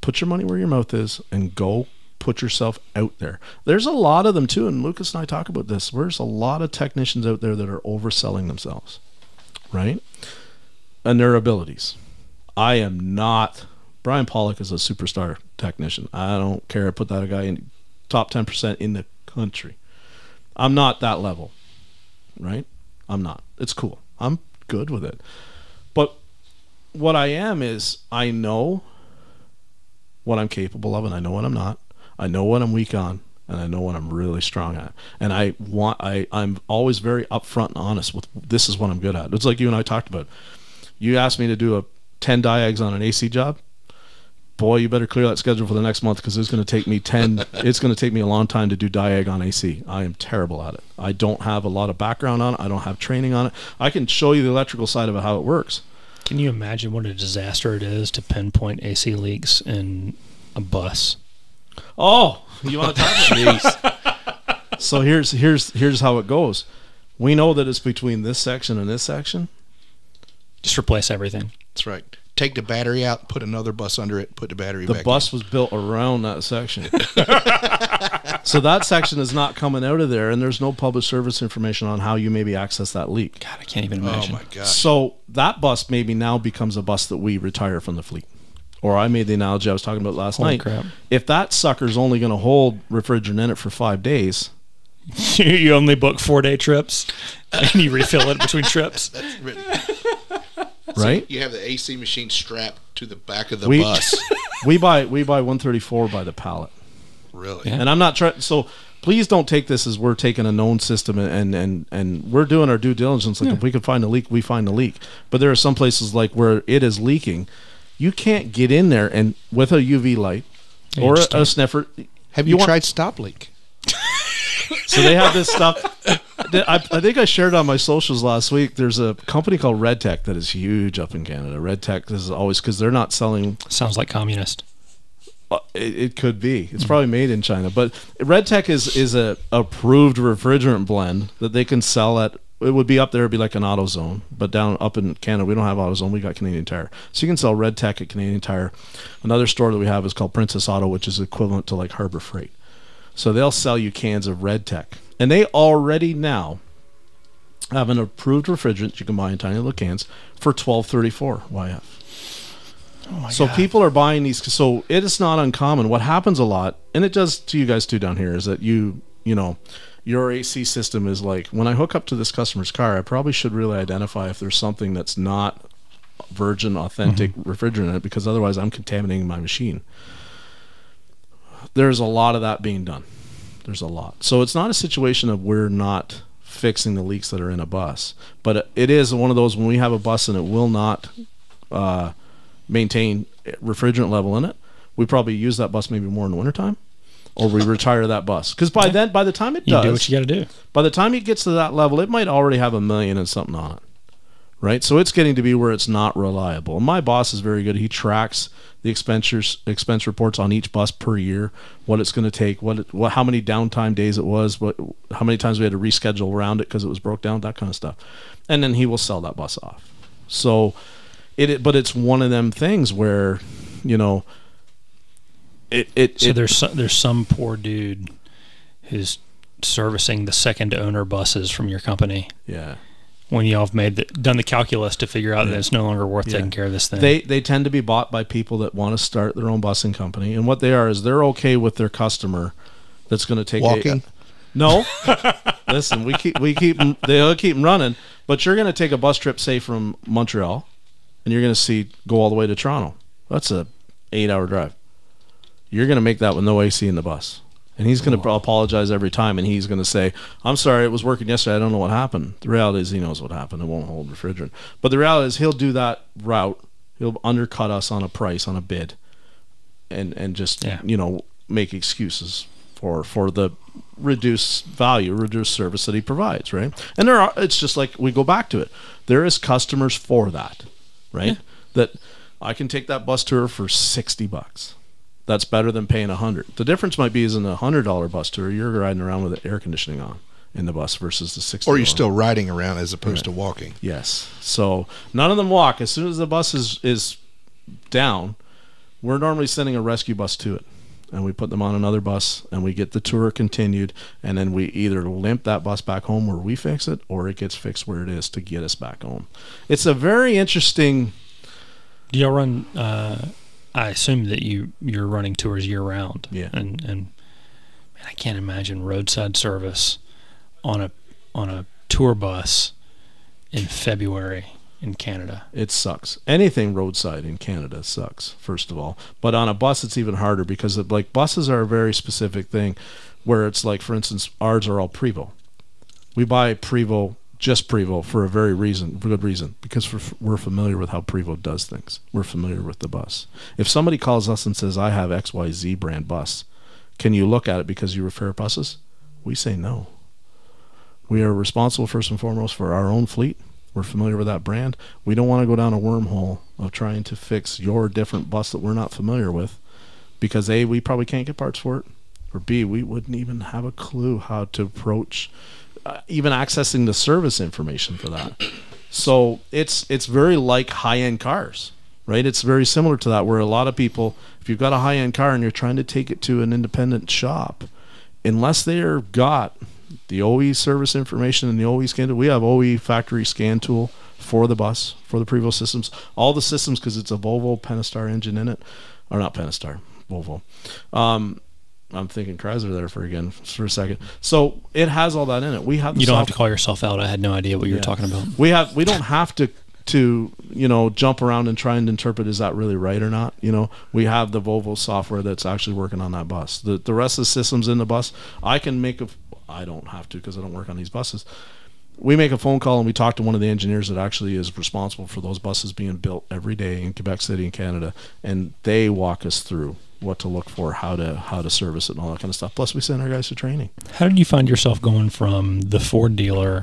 put your money where your mouth is and go put yourself out there. There's a lot of them too. And Lucas and I talk about this. There's a lot of technicians out there that are overselling themselves, right? And their abilities. I am not, Brian Pollock is a superstar technician. I don't care. I put that guy in top ten percent in the country. I'm not that level, right? I'm not. It's cool. I'm good with it. But what I am is I know what I'm capable of and I know what I'm not. I know what I'm weak on and I know what I'm really strong at. And I want, I, I'm always very upfront and honest with this is what I'm good at. It's like you and I talked about. You asked me to do a ten diags on an A C job. Boy, you better clear that schedule for the next month because it's going to take me ten. It's going to take me a long time to do diag on A C. I am terrible at it. I don't have a lot of background on it. I don't have training on it. I can show you the electrical side of it, how it works. Can you imagine what a disaster it is to pinpoint A C leaks in a bus? Oh, you want to talk about these? So here's here's here's how it goes. We know that it's between this section and this section. Just replace everything. That's right. Take the battery out, put another bus under it, put the battery back in. The bus was built around that section. So that section is not coming out of there, and there's no public service information on how you maybe access that leak. God, I can't even imagine. Oh, my God. So that bus maybe now becomes a bus that we retire from the fleet. Or I made the analogy I was talking about last Holy night. Crap. If that sucker's only going to hold refrigerant in it for five days... You only book four-day trips, and you refill it between trips. That's really... Right, so you have the A C machine strapped to the back of the we, bus. we buy we buy one thirty-four by the pallet. Really? Yeah. And I'm not trying. So please don't take this as we're taking a known system and and and we're doing our due diligence. Like yeah. if we could find a leak, we find a leak. But there are some places like where it is leaking, you can't get in there and with a U V light or a, a sniffer. Have you, you tried Stop Leak? So they have this stuff. I, I think I shared on my socials last week. There's a company called Red Tech that is huge up in Canada. Red Tech is always because they're not selling. Sounds like communist. Uh, it, it could be. It's mm. probably made in China, but Red Tech is is a approved refrigerant blend that they can sell at. It would be up there, it'd be like an AutoZone, but down up in Canada we don't have AutoZone. We got Canadian Tire, so you can sell Red Tech at Canadian Tire. Another store that we have is called Princess Auto, which is equivalent to like Harbor Freight. So they'll sell you cans of Red Tech. And they already now have an approved refrigerant you can buy in tiny little cans for twelve thirty-four Y F. Oh my so God. People are buying these. So it is not uncommon. What happens a lot, and it does to you guys too down here, is that you, you know, your A C system is like, when I hook up to this customer's car, I probably should really identify if there's something that's not virgin authentic mm-hmm. refrigerant in it, because otherwise I'm contaminating my machine. There's a lot of that being done. There's a lot. So it's not a situation of we're not fixing the leaks that are in a bus, but it is one of those when we have a bus and it will not uh, maintain refrigerant level in it, we probably use that bus maybe more in the wintertime, or we retire that bus. Because by yeah. then, by the time it does, you do what you got to do. By the time it gets to that level, it might already have a million and something on it. Right, so it's getting to be where it's not reliable. My boss is very good. He tracks the expenditures, expense reports on each bus per year, what it's going to take, what, it, what, how many downtime days it was, what, how many times we had to reschedule around it because it was broke down, that kind of stuff. And then he will sell that bus off. So, it, it but it's one of them things where, you know, it. it so it, there's some, there's some poor dude who's servicing the second owner buses from your company. Yeah. When y'all have made the, done the calculus to figure out yeah. that it's no longer worth yeah. taking care of this thing. They they tend to be bought by people that want to start their own busing company, and what they are is they're okay with their customer that's going to take walking. A, no, listen, we keep we keep they'll keep them running, but you're going to take a bus trip, say from Montreal, and you're going to see go all the way to Toronto. That's a eight hour drive. You're going to make that with no A C in the bus. And he's going to oh. apologize every time, and he's going to say, I'm sorry, it was working yesterday, I don't know what happened. The reality is he knows what happened. It won't hold refrigerant. But the reality is he'll do that route. He'll undercut us on a price, on a bid, and and just, yeah. you know, make excuses for for the reduced value, reduced service that he provides, right? And there are, it's just like we go back to it. There is customers for that, right? Yeah. That I can take that bus tour for sixty bucks. That's better than paying a hundred dollars. The difference might be is in a one hundred dollar bus tour, you're riding around with the air conditioning on in the bus versus the sixty dollars. Or you're still riding around as opposed right. to walking. Yes. So none of them walk. As soon as the bus is, is down, we're normally sending a rescue bus to it. And we put them on another bus, and we get the tour continued, and then we either limp that bus back home where we fix it, or it gets fixed where it is to get us back home. It's a very interesting... Do y'all run... Uh... I assume that you you're running tours year round, yeah. And and man, I can't imagine roadside service on a on a tour bus in February in Canada. It sucks. Anything roadside in Canada sucks. First of all, but on a bus it's even harder because it, like buses are a very specific thing, where it's like for instance ours are all Prevost. We buy Prevost. Just Prevost for a very reason, for good reason, because we're, we're familiar with how Prevost does things. We're familiar with the bus. If somebody calls us and says, I have X Y Z brand bus, can you look at it because you repair buses? We say no. We are responsible first and foremost for our own fleet. We're familiar with that brand. We don't want to go down a wormhole of trying to fix your different bus that we're not familiar with because A, we probably can't get parts for it, or B, we wouldn't even have a clue how to approach Uh, even accessing the service information for that. So it's it's very like high-end cars, right? It's very similar to that where a lot of people, if you've got a high-end car and you're trying to take it to an independent shop, unless they're got the O E service information and the O E scan tool, we have O E factory scan tool for the bus, for the Prevost systems, all the systems because it's a Volvo Pentastar engine in it, or not Pentastar, Volvo. Um, I'm thinking Chrysler there for again for a second. So it has all that in it. We have. The you don't software. Have to call yourself out. I had no idea what you yeah. were talking about. We have. We don't have to to you know jump around and try and interpret is that really right or not. You know we have the Volvo software that's actually working on that bus. The the rest of the systems in the bus, I can make a. I don't have to because I don't work on these buses. We make a phone call and we talk to one of the engineers that actually is responsible for those buses being built every day in Quebec City in Canada, and they walk us through what to look for, how to how to service it, and all that kind of stuff. Plus, we send our guys to training. How did you find yourself going from the Ford dealer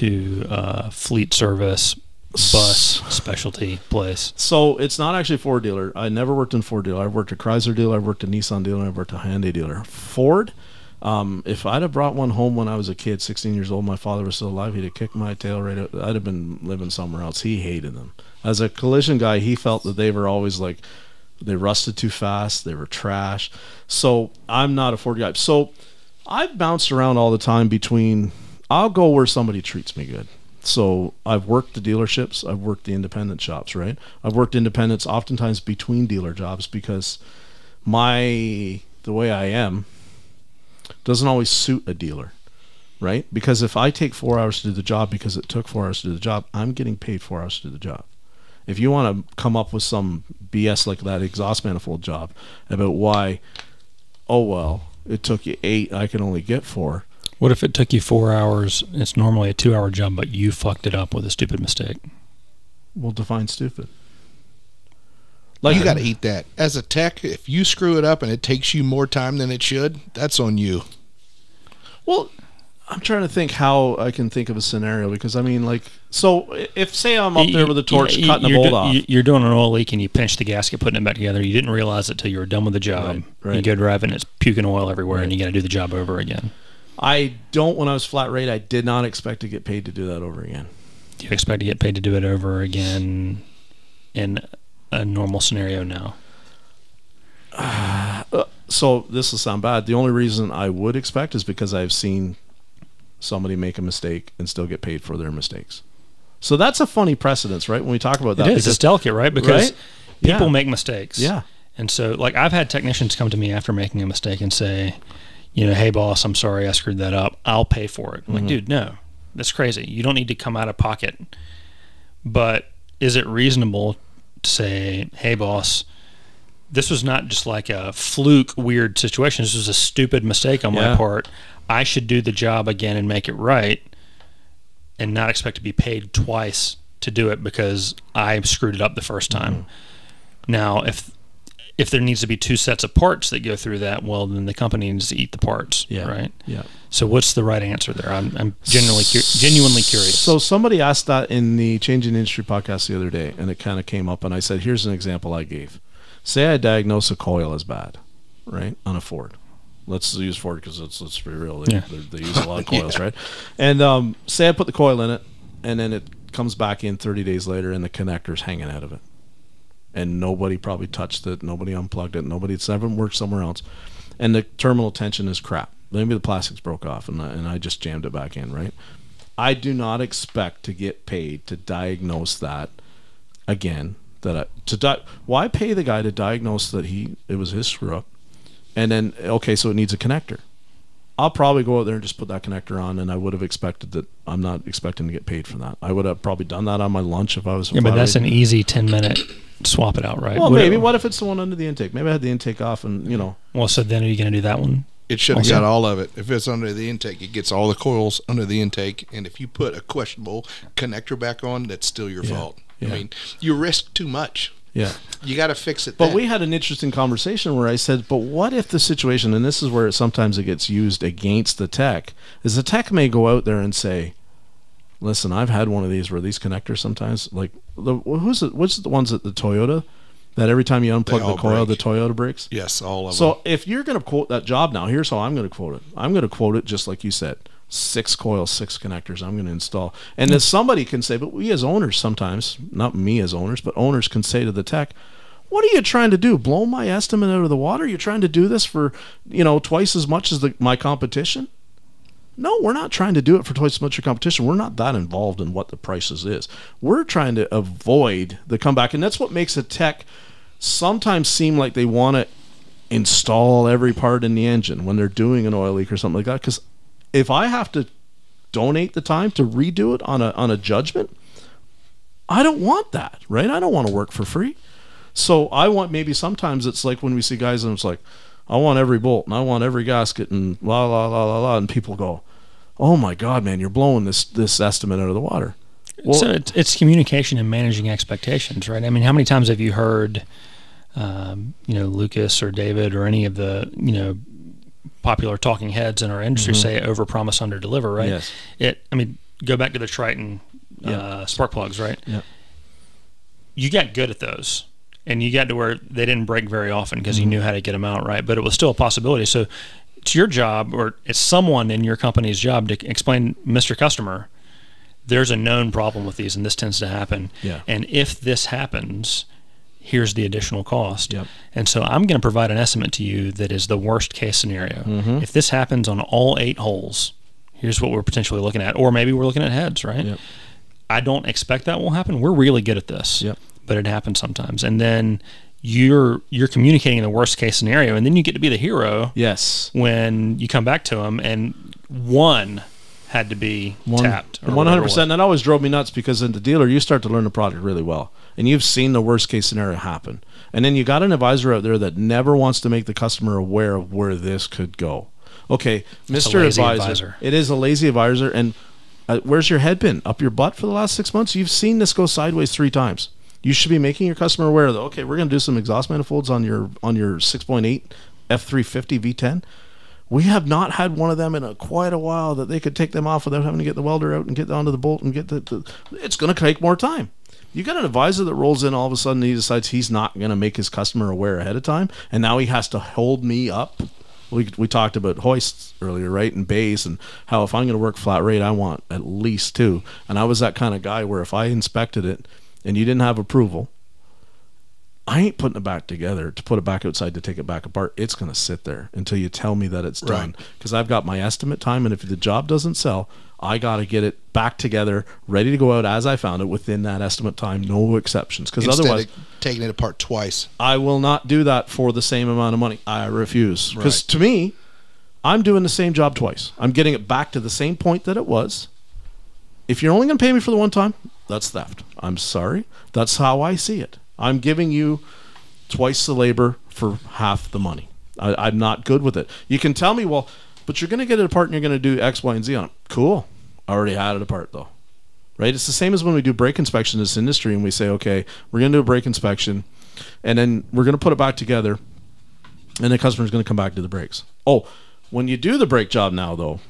to uh, fleet service bus specialty place? So it's not actually Ford dealer. I never worked in Ford dealer. I've worked at Chrysler dealer. I've worked at Nissan dealer. I've worked at Hyundai dealer. Ford. Um, if I'd have brought one home when I was a kid, sixteen years old, my father was still alive, he'd have kicked my tail right out. I'd have been living somewhere else. He hated them. As a collision guy, he felt that they were always like. They rusted too fast. They were trash. So I'm not a Ford guy. So I've bounced around all the time between, I'll go where somebody treats me good. So I've worked the dealerships, I've worked the independent shops, right? I've worked independents oftentimes between dealer jobs because my, the way I am doesn't always suit a dealer, right? Because if I take four hours to do the job because it took four hours to do the job, I'm getting paid four hours to do the job. If you want to come up with some B S like that exhaust manifold job about why, oh, well, it took you eight, I can only get four. What if it took you four hours? It's normally a two hour job, but you fucked it up with a stupid mistake. Well, define stupid. Like you got to eat that. As a tech, if you screw it up and it takes you more time than it should, that's on you. Well, I'm trying to think how I can think of a scenario because, I mean, like, so if, say, I'm up there with a torch you, cutting a bolt off. You're doing an oil leak and you pinch the gasket, putting it back together. You didn't realize it till you were done with the job. Right, right. You go driving, it's puking oil everywhere, right. And you got to do the job over again. I don't, when I was flat rate, I did not expect to get paid to do that over again. Do you expect to get paid to do it over again in a normal scenario now? Uh, so this will sound bad. The only reason I would expect is because I've seen somebody make a mistake and still get paid for their mistakes. So that's a funny precedence, right? When we talk about that. It is. It's delicate, right? Because right? people yeah. make mistakes. Yeah. And so, like, I've had technicians come to me after making a mistake and say, you know, hey, boss, I'm sorry I screwed that up. I'll pay for it. I'm mm-hmm. like, dude, no. That's crazy. You don't need to come out of pocket. But is it reasonable to say, hey, boss, this was not just like a fluke weird situation. This was a stupid mistake on yeah. my part. I should do the job again and make it right and not expect to be paid twice to do it because I screwed it up the first time. Mm-hmm. Now, if... If there needs to be two sets of parts that go through that, well, then the company needs to eat the parts, yeah, right? Yeah. So what's the right answer there? I'm, I'm genuinely, cu genuinely curious. So somebody asked that in the Changing Industry podcast the other day, and it kind of came up, and I said, here's an example I gave. Say I diagnose a coil as bad, right, on a Ford. Let's use Ford because let's, let's be real. They, yeah. they use a lot of coils, yeah. right? And um, say I put the coil in it, and then it comes back in thirty days later, and the connector's hanging out of it. And nobody probably touched it, nobody unplugged it, nobody, it's never worked somewhere else. And the terminal tension is crap. Maybe the plastics broke off and I, and I just jammed it back in, right? I do not expect to get paid to diagnose that again. That I, to di Why pay the guy to diagnose that he it was his screw up? And then, okay, so it needs a connector. I'll probably go out there and just put that connector on, and I would have expected that. I'm not expecting to get paid for that. I would have probably done that on my lunch if I was. Yeah, but that's an easy ten minute swap it out, right? Well, maybe. What if it's the one under the intake? Maybe I had the intake off, and you know. Well, so then are you going to do that one? It should have got all of it. If it's under the intake, it gets all the coils under the intake, and if you put a questionable connector back on, that's still your yeah. fault. Yeah. I mean, you risk too much. Yeah, you got to fix it. But then. We had an interesting conversation where I said, "But what if the situation?" And this is where it, sometimes it gets used against the tech. Is the tech may go out there and say, "Listen, I've had one of these where these connectors sometimes like the who's the, what's the ones at the Toyota that every time you unplug the coil, break. the Toyota breaks." Yes, all of so them. So if you're going to quote that job now, here's how I'm going to quote it. I'm going to quote it just like you said. Six coils, six connectors I'm going to install. And then somebody can say, but we as owners sometimes, not me as owners, but owners can say to the tech, what are you trying to do? Blow my estimate out of the water? You're trying to do this for, you know, twice as much as the, my competition? No, we're not trying to do it for twice as much of competition. We're not that involved in what the prices is. We're trying to avoid the comeback. And that's what makes a tech sometimes seem like they want to install every part in the engine when they're doing an oil leak or something like that. Because if I have to donate the time to redo it on a on a judgment, I don't want that, right? I don't want to work for free. So I want maybe sometimes it's like when we see guys and it's like, I want every bolt and I want every gasket and la la la la la, and people go, oh my God, man, you're blowing this this estimate out of the water. Well, so it's, it's communication and managing expectations, right? I mean, how many times have you heard, um, you know, Lucas or David or any of the, you know, popular talking heads in our industry mm-hmm. say over promise under deliver, right? Yes. It I mean, go back to the Triton yeah. uh spark plugs, right? Yeah. You got good at those and you got to where they didn't break very often because mm-hmm. you knew how to get them out, right? But it was still a possibility. So it's your job or it's someone in your company's job to explain, Mister Customer, there's a known problem with these and this tends to happen. Yeah. And if this happens, here's the additional cost. Yep. And so I'm going to provide an estimate to you that is the worst case scenario. Mm-hmm. If this happens on all eight holes, here's what we're potentially looking at. Or maybe we're looking at heads, right? Yep. I don't expect that will happen. We're really good at this, yep. but it happens sometimes. And then you're you're communicating the worst case scenario, and then you get to be the hero. Yes. When you come back to them, and one had to be one, tapped. one hundred percent. That always drove me nuts, because in the dealer, you start to learn the product really well, and you've seen the worst case scenario happen. And then you got an advisor out there that never wants to make the customer aware of where this could go. Okay, Mister Advisor, advisor. It is a lazy advisor. And uh, where's your head been? Up your butt for the last six months? You've seen this go sideways three times. You should be making your customer aware of, okay, we're going to do some exhaust manifolds on your on your six point eight F three fifty V ten. We have not had one of them in a, quite a while that they could take them off without having to get the welder out and get onto the bolt and get the, the it's going to take more time. You got an advisor that rolls in all of a sudden, he decides he's not going to make his customer aware ahead of time, and now he has to hold me up. We, we talked about hoists earlier, right, and bays, and how if I'm going to work flat rate, I want at least two. And I was that kind of guy where if I inspected it and you didn't have approval, I ain't putting it back together to put it back outside to take it back apart. It's going to sit there until you tell me that it's done, because right. I've got my estimate time, and if the job doesn't sell, I got to get it back together, ready to go out as I found it within that estimate time, no exceptions, because otherwise of taking it apart twice. I will not do that for the same amount of money. I refuse, because right. to me, I'm doing the same job twice. I'm getting it back to the same point that it was. If you're only going to pay me for the one time, that's theft. I'm sorry. That's how I see it. I'm giving you twice the labor for half the money. I, I'm not good with it. You can tell me, well, but you're going to get it apart and you're going to do X, Y, and Z on it. Cool. I already had it apart, though. Right? It's the same as when we do brake inspection in this industry, and we say, okay, we're going to do a brake inspection, and then we're going to put it back together, and the customer's going to come back to the brakes. Oh, when you do the brake job now, though,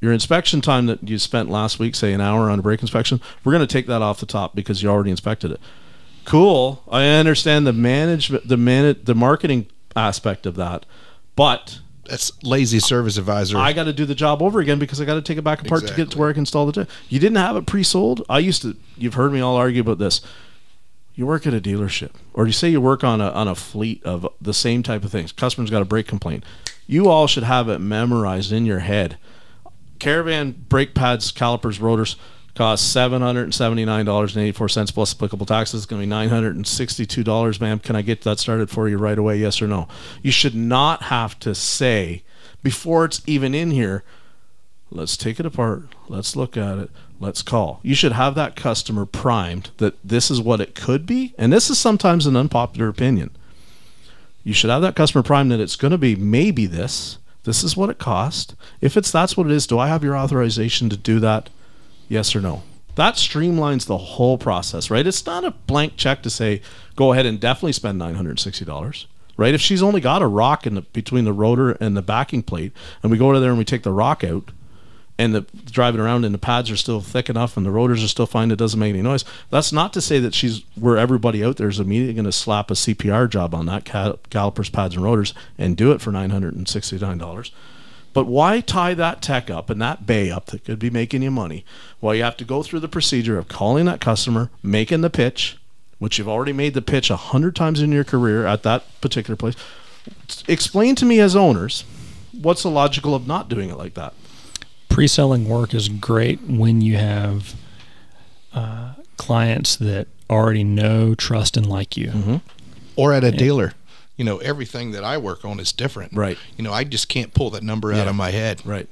your inspection time that you spent last week, say an hour on a brake inspection, we're going to take that off the top because you already inspected it. Cool. I understand the management, the man, the marketing aspect of that, but that's lazy service advisor. I got to do the job over again because I got to take it back apart exactly. to get to where I can install the. You didn't have it pre-sold. I used to. You've heard me all argue about this. You work at a dealership, or you say you work on a on a fleet of the same type of things. Customer's got a brake complaint. You all should have it memorized in your head. Caravan brake pads, calipers, rotors cost seven hundred seventy-nine dollars and eighty-four cents plus applicable taxes. It's going to be nine hundred sixty-two dollars, ma'am. Can I get that started for you right away? Yes or no? You should not have to say, before it's even in here, let's take it apart, let's look at it, let's call. You should have that customer primed that this is what it could be. And this is sometimes an unpopular opinion. You should have that customer primed that it's going to be maybe this. This is what it cost. If it's that's what it is, do I have your authorization to do that? Yes or no? That streamlines the whole process, right? It's not a blank check to say, go ahead and definitely spend nine hundred sixty dollars, right? If she's only got a rock in the, between the rotor and the backing plate, and we go to there and we take the rock out, and the driving around and the pads are still thick enough and the rotors are still fine, it doesn't make any noise. That's not to say that she's where everybody out there is immediately going to slap a C P R job on that, cal calipers, pads, and rotors, and do it for nine hundred sixty-nine dollars. But why tie that tech up and that bay up that could be making you money? Well, you have to go through the procedure of calling that customer, making the pitch, which you've already made the pitch a hundred times in your career at that particular place. Explain to me as owners, what's the logical of not doing it like that? Pre-selling work is great when you have uh, clients that already know, trust, and like you. Mm-hmm. Or at a and dealer. You know, everything that I work on is different. Right. You know, I just can't pull that number yeah. out of my head. Right.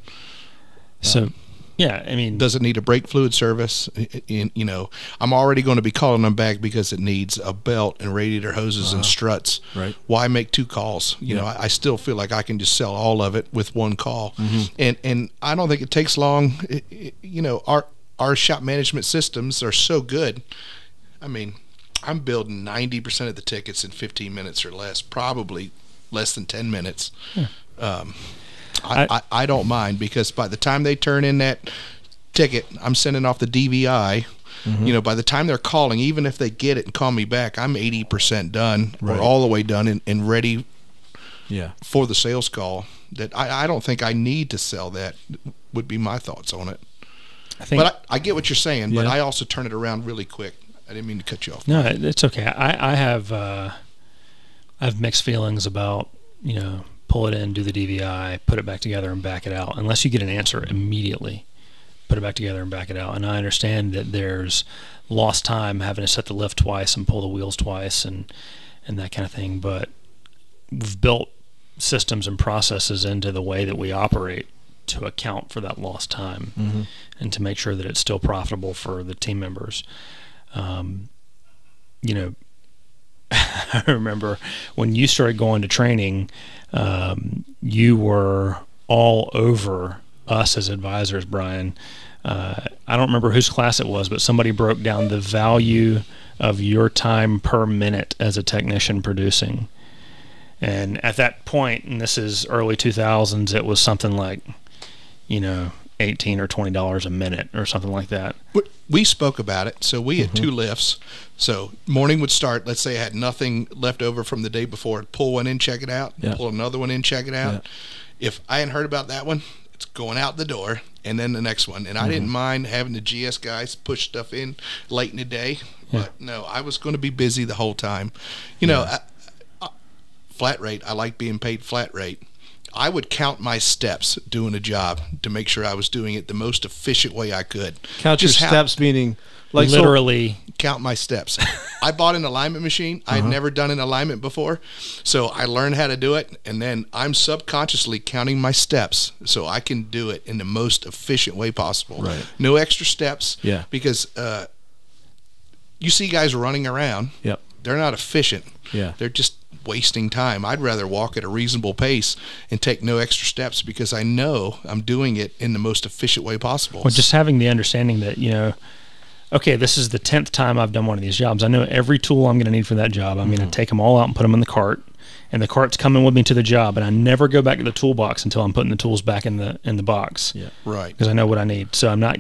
So, um, yeah, I mean. Does it need a brake fluid service? In, you know, I'm already going to be calling them back because it needs a belt and radiator hoses uh-huh. and struts. Right. Why make two calls? You yeah. know, I, I still feel like I can just sell all of it with one call. Mm-hmm. And and I don't think it takes long. It, it, you know, our, our shop management systems are so good. I mean, I'm building ninety percent of the tickets in fifteen minutes or less, probably less than ten minutes. Yeah. Um, I, I, I don't mind, because by the time they turn in that ticket, I'm sending off the D V I. Mm-hmm. You know, by the time they're calling, even if they get it and call me back, I'm eighty percent done right. or all the way done and, and ready yeah. for the sales call. That I, I don't think I need to sell that, would be my thoughts on it. I think, but I, I get what you're saying, yeah. but I also turn it around really quick. I didn't mean to cut you off. No, it's okay. I, I have uh, I have mixed feelings about, you know, pull it in, do the D V I, put it back together, and back it out. Unless you get an answer immediately, put it back together and back it out. And I understand that there's lost time having to set the lift twice and pull the wheels twice and, and that kind of thing. But we've built systems and processes into the way that we operate to account for that lost time, mm-hmm. and to make sure that it's still profitable for the team members. Um, you know, I remember when you started going to training, um, you were all over us as advisors, Brian. Uh, I don't remember whose class it was, but somebody broke down the value of your time per minute as a technician producing. And at that point, and this is early two thousands, it was something like, you know, eighteen or twenty dollars a minute or something like that. We spoke about it. So we had mm-hmm. two lifts. So morning would start, let's say I had nothing left over from the day before. Pull one in, check it out. Yeah. Pull another one in, check it out. Yeah. If I hadn't heard about that one, it's going out the door, and then the next one. And mm-hmm. I didn't mind having the G S guys push stuff in late in the day. Yeah. But no, I was going to be busy the whole time. You yeah. know, I, I, flat rate, I like being paid flat rate. I would count my steps doing a job to make sure I was doing it the most efficient way I could. Count Just your steps, meaning like literally so, count my steps. I bought an alignment machine. Uh-huh. I had never done an alignment before. So I learned how to do it. And then I'm subconsciously counting my steps so I can do it in the most efficient way possible. Right. No extra steps. Yeah. Because, uh, you see guys running around. Yep. They're not efficient. Yeah. They're just wasting time. I'd rather walk at a reasonable pace and take no extra steps because I know I'm doing it in the most efficient way possible. Well, just having the understanding that, you know, okay, this is the tenth time I've done one of these jobs. I know every tool I'm going to need for that job. I'm mm-hmm. going to take them all out and put them in the cart, and the cart's coming with me to the job, and I never go back to the toolbox until I'm putting the tools back in the in the box. Yeah. Right. Because I know what I need. So I'm not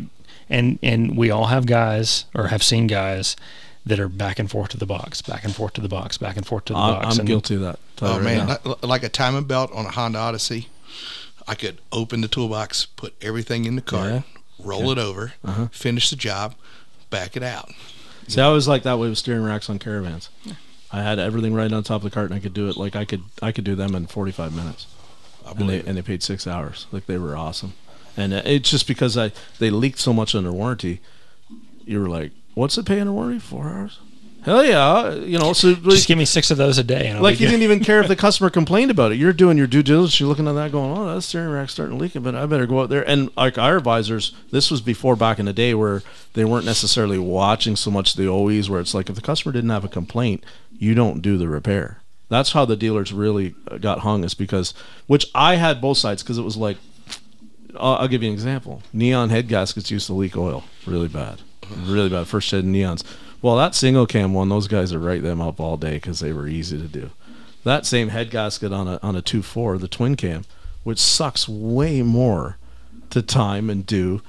and and we all have guys or have seen guys that are back and forth to the box, back and forth to the box, back and forth to the I'm, box. I'm and guilty of that. Oh, right man, now. Like a timing belt on a Honda Odyssey, I could open the toolbox, put everything in the cart, yeah. roll yeah. it over, uh-huh. finish the job, back it out. See, yeah. I was like that way with steering racks on caravans. Yeah. I had everything right on top of the cart, and I could do it. Like I could, I could do them in forty-five minutes, I and, they, and they paid six hours. Like they were awesome. And it's just because I they leaked so much under warranty. You were like, what's it pay under warranty? Four hours? Hell yeah. You know, so just like, give me six of those a day. And like you didn't even care if the customer complained about it. You're doing your due diligence. You're looking at that going, oh, that steering rack's starting to leak a bit. I better go out there. And like our advisors, this was before back in the day where they weren't necessarily watching so much the O Es, where it's like if the customer didn't have a complaint, you don't do the repair. That's how the dealers really got hung, is because, which I had both sides, because it was like, I'll, I'll give you an example. Neon head gaskets used to leak oil really bad. Really bad. First shed neons. Well, that single cam one, those guys would write them up all day because they were easy to do. That same head gasket on a on a two four, the twin cam, which sucks way more to time and do,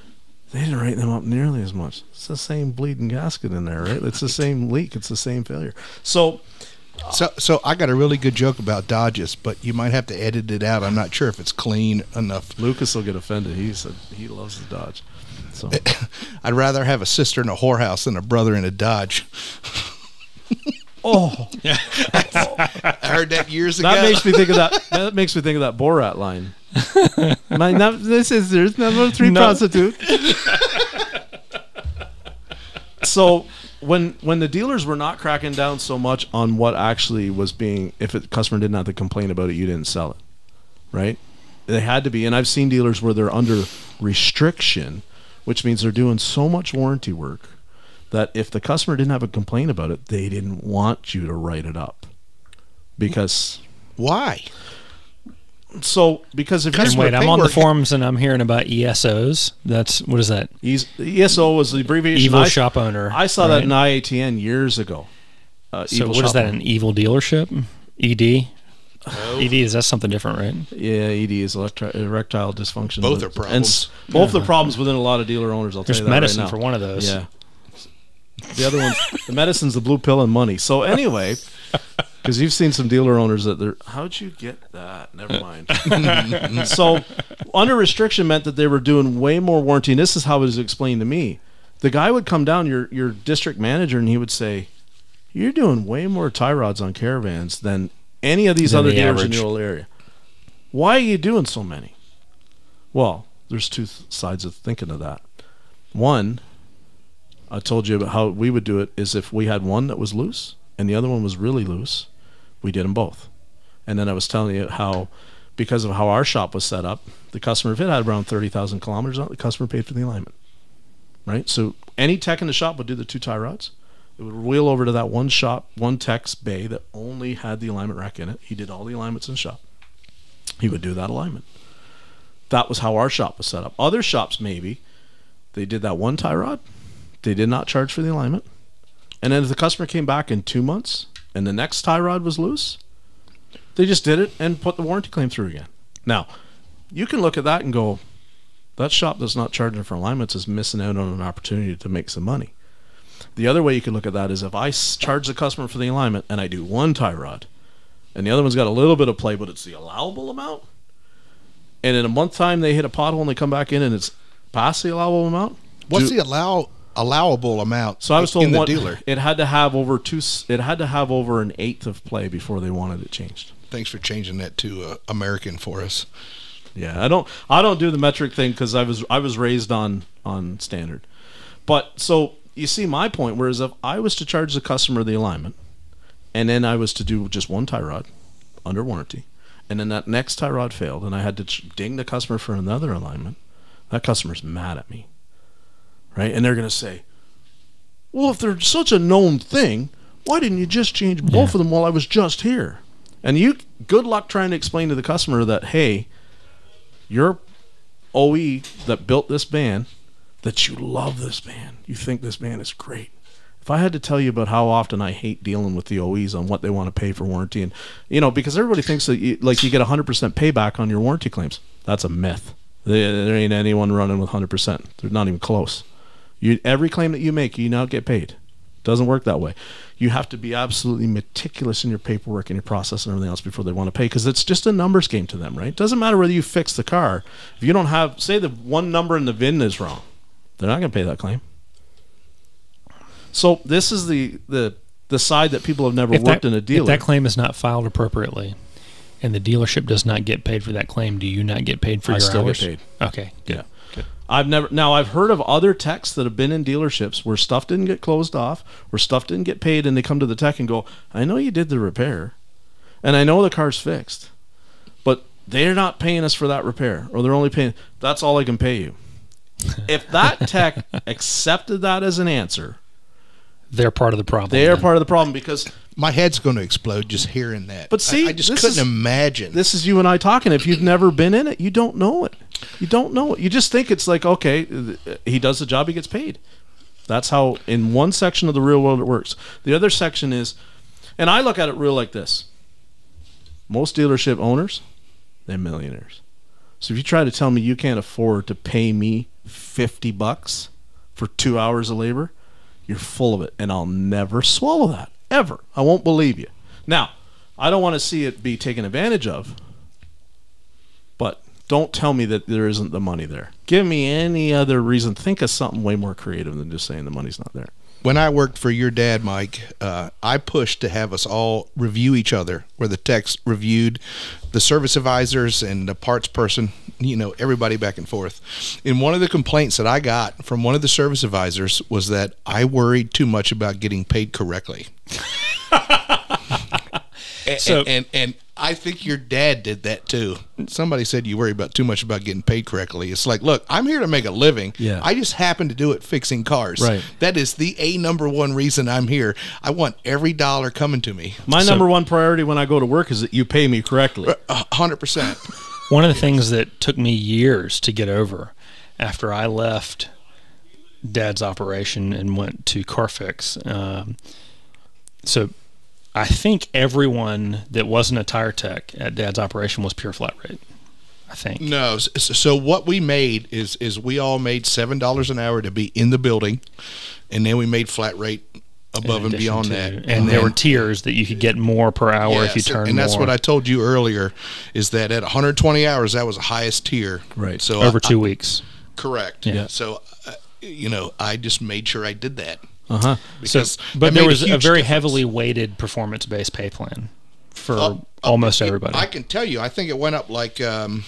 they didn't write them up nearly as much. It's the same bleeding gasket in there, right? It's the same leak. It's the same failure. So, so so I got a really good joke about Dodges, but you might have to edit it out. I'm not sure if it's clean enough. Lucas will get offended. He said he loves the Dodge. So. I'd rather have a sister in a whorehouse than a brother in a Dodge. Oh, I heard that years ago. That makes me think of that. That makes me think of that Borat line. My not, this is there's number three no. prostitute. So when when the dealers were not cracking down so much on what actually was being, if a customer didn't have to complain about it, you didn't sell it, right? They had to be, and I've seen dealers where they're under restriction, which means they're doing so much warranty work that if the customer didn't have a complaint about it, they didn't want you to write it up. Because why? So because if you wait, I'm on the forums and I'm hearing about E S Os. That's what is that? E S O was the abbreviation. Evil I, shop owner. I saw right? that in I A T N years ago. Uh, so what is that? Owner. An evil dealership? E D. No. E D is that's something different, right? Yeah, E D is erectile dysfunction. Both are problems. And both yeah. the problems within a lot of dealer owners. I'll There's tell you that medicine right now. For one of those. Yeah. The other one's the medicine's the blue pill and money. So anyway, because you've seen some dealer owners that they're how'd you get that? Never mind. So under restriction meant that they were doing way more warranty. And this is how it was explained to me. the guy would come down, your your district manager, and he would say, "You're doing way more tie rods on Caravans than any of these other dealers in the whole area. Why are you doing so many?" Well, there's two th sides of thinking of that. One, I told you about how we would do it is if we had one that was loose and the other one was really loose, we did them both. And then I was telling you how, because of how our shop was set up, the customer, if it had around thirty thousand kilometers on it, the customer paid for the alignment, right? So any tech in the shop would do the two tie rods. It would wheel over to that one shop, one tech's bay that only had the alignment rack in it. He did all the alignments in the shop. He would do that alignment. That was how our shop was set up. Other shops, maybe, they did that one tie rod. They did not charge for the alignment. And then if the customer came back in two months and the next tie rod was loose, they just did it and put the warranty claim through again. Now, you can look at that and go, that shop that's not charging for alignments is missing out on an opportunity to make some money. The other way you can look at that is if I charge the customer for the alignment and I do one tie rod and the other one's got a little bit of play, but it's the allowable amount, and in a month time they hit a pothole and they come back in and it's past the allowable amount. What's do, the allow allowable amount? So I was told in the one, dealer it had to have over two. It had to have over an eighth of play before they wanted it changed. Thanks for changing that to uh, American for us. Yeah, I don't. I don't do the metric thing because I was I was raised on on standard, but so. You see my point, whereas if I was to charge the customer the alignment and then I was to do just one tie rod under warranty and then that next tie rod failed and I had to ding the customer for another alignment, that customer's mad at me, right? And they're going to say, well, if they're such a known thing, why didn't you just change both yeah. of them while I was just here? And you, good luck trying to explain to the customer that, hey, your O E that built this van, that you love this man. You think this man is great. If I had to tell you about how often I hate dealing with the O Es on what they want to pay for warranty, and you know, because everybody thinks that you, like you get one hundred percent payback on your warranty claims. That's a myth. There ain't anyone running with one hundred percent. They're not even close. You, every claim that you make, you now get paid. It doesn't work that way. You have to be absolutely meticulous in your paperwork and your process and everything else before they want to pay, because it's just a numbers game to them, right? It doesn't matter whether you fix the car. If you don't have, say the one number in the V I N is wrong, they're not going to pay that claim. So this is the the the side that people have never if worked that, in a dealer. If that claim is not filed appropriately, and the dealership does not get paid for that claim, do you not get paid for I your still hours? Get paid. Okay, good. Yeah. Good. I've never now I've heard of other techs that have been in dealerships where stuff didn't get closed off, where stuff didn't get paid, and they come to the tech and go, "I know you did the repair, and I know the car's fixed, but they're not paying us for that repair, or they're only paying. That's all I can pay you." If that tech accepted that as an answer, they're part of the problem. They are then. part of the problem, because my head's going to explode just hearing that. But see, I, I just couldn't is, imagine. This is you and I talking. If you've never been in it, you don't know it. You don't know it. You just think it's like, okay, he does the job, he gets paid. That's how in one section of the real world it works. The other section is, and I look at it real like this. Most dealership owners, they're millionaires. So if you try to tell me you can't afford to pay me fifty bucks for two hours of labor, you're full of it, and I'll never swallow that, ever. I won't believe you. Now, I don't want to see it be taken advantage of, but don't tell me that there isn't the money there. Give me any other reason. Think of something way more creative than just saying the money's not there. When I worked for your dad, Mike, uh, I pushed to have us all review each other, where the techs reviewed the service advisors and the parts person, you know, everybody back and forth. And one of the complaints that I got from one of the service advisors was that I worried too much about getting paid correctly. and, so, and, and, and I think your dad did that too. Somebody said you worry about too much about getting paid correctly. It's like, look, I'm here to make a living. Yeah. I just happen to do it fixing cars. Right. That is the a number one reason I'm here. I want every dollar coming to me. My so, number one priority when I go to work is that you pay me correctly. one hundred percent. One of the things that took me years to get over after I left Dad's operation and went to CarFix. Um, so I think everyone that wasn't a tire tech at Dad's operation was pure flat rate, I think. No. So what we made is is we all made seven dollars an hour to be in the building, and then we made flat rate above and beyond to, that. And, and there then, were tiers that you could get more per hour yes, if you turned And that's more. What I told you earlier, is that at one hundred twenty hours, that was the highest tier. Right. So Over I, two I, weeks. Correct. Yeah. So uh, you know, I just made sure I did that. Uh-huh. Because so, but there was a, a very difference. heavily weighted performance-based pay plan for uh, almost uh, it, everybody. I can tell you, I think it went up like um,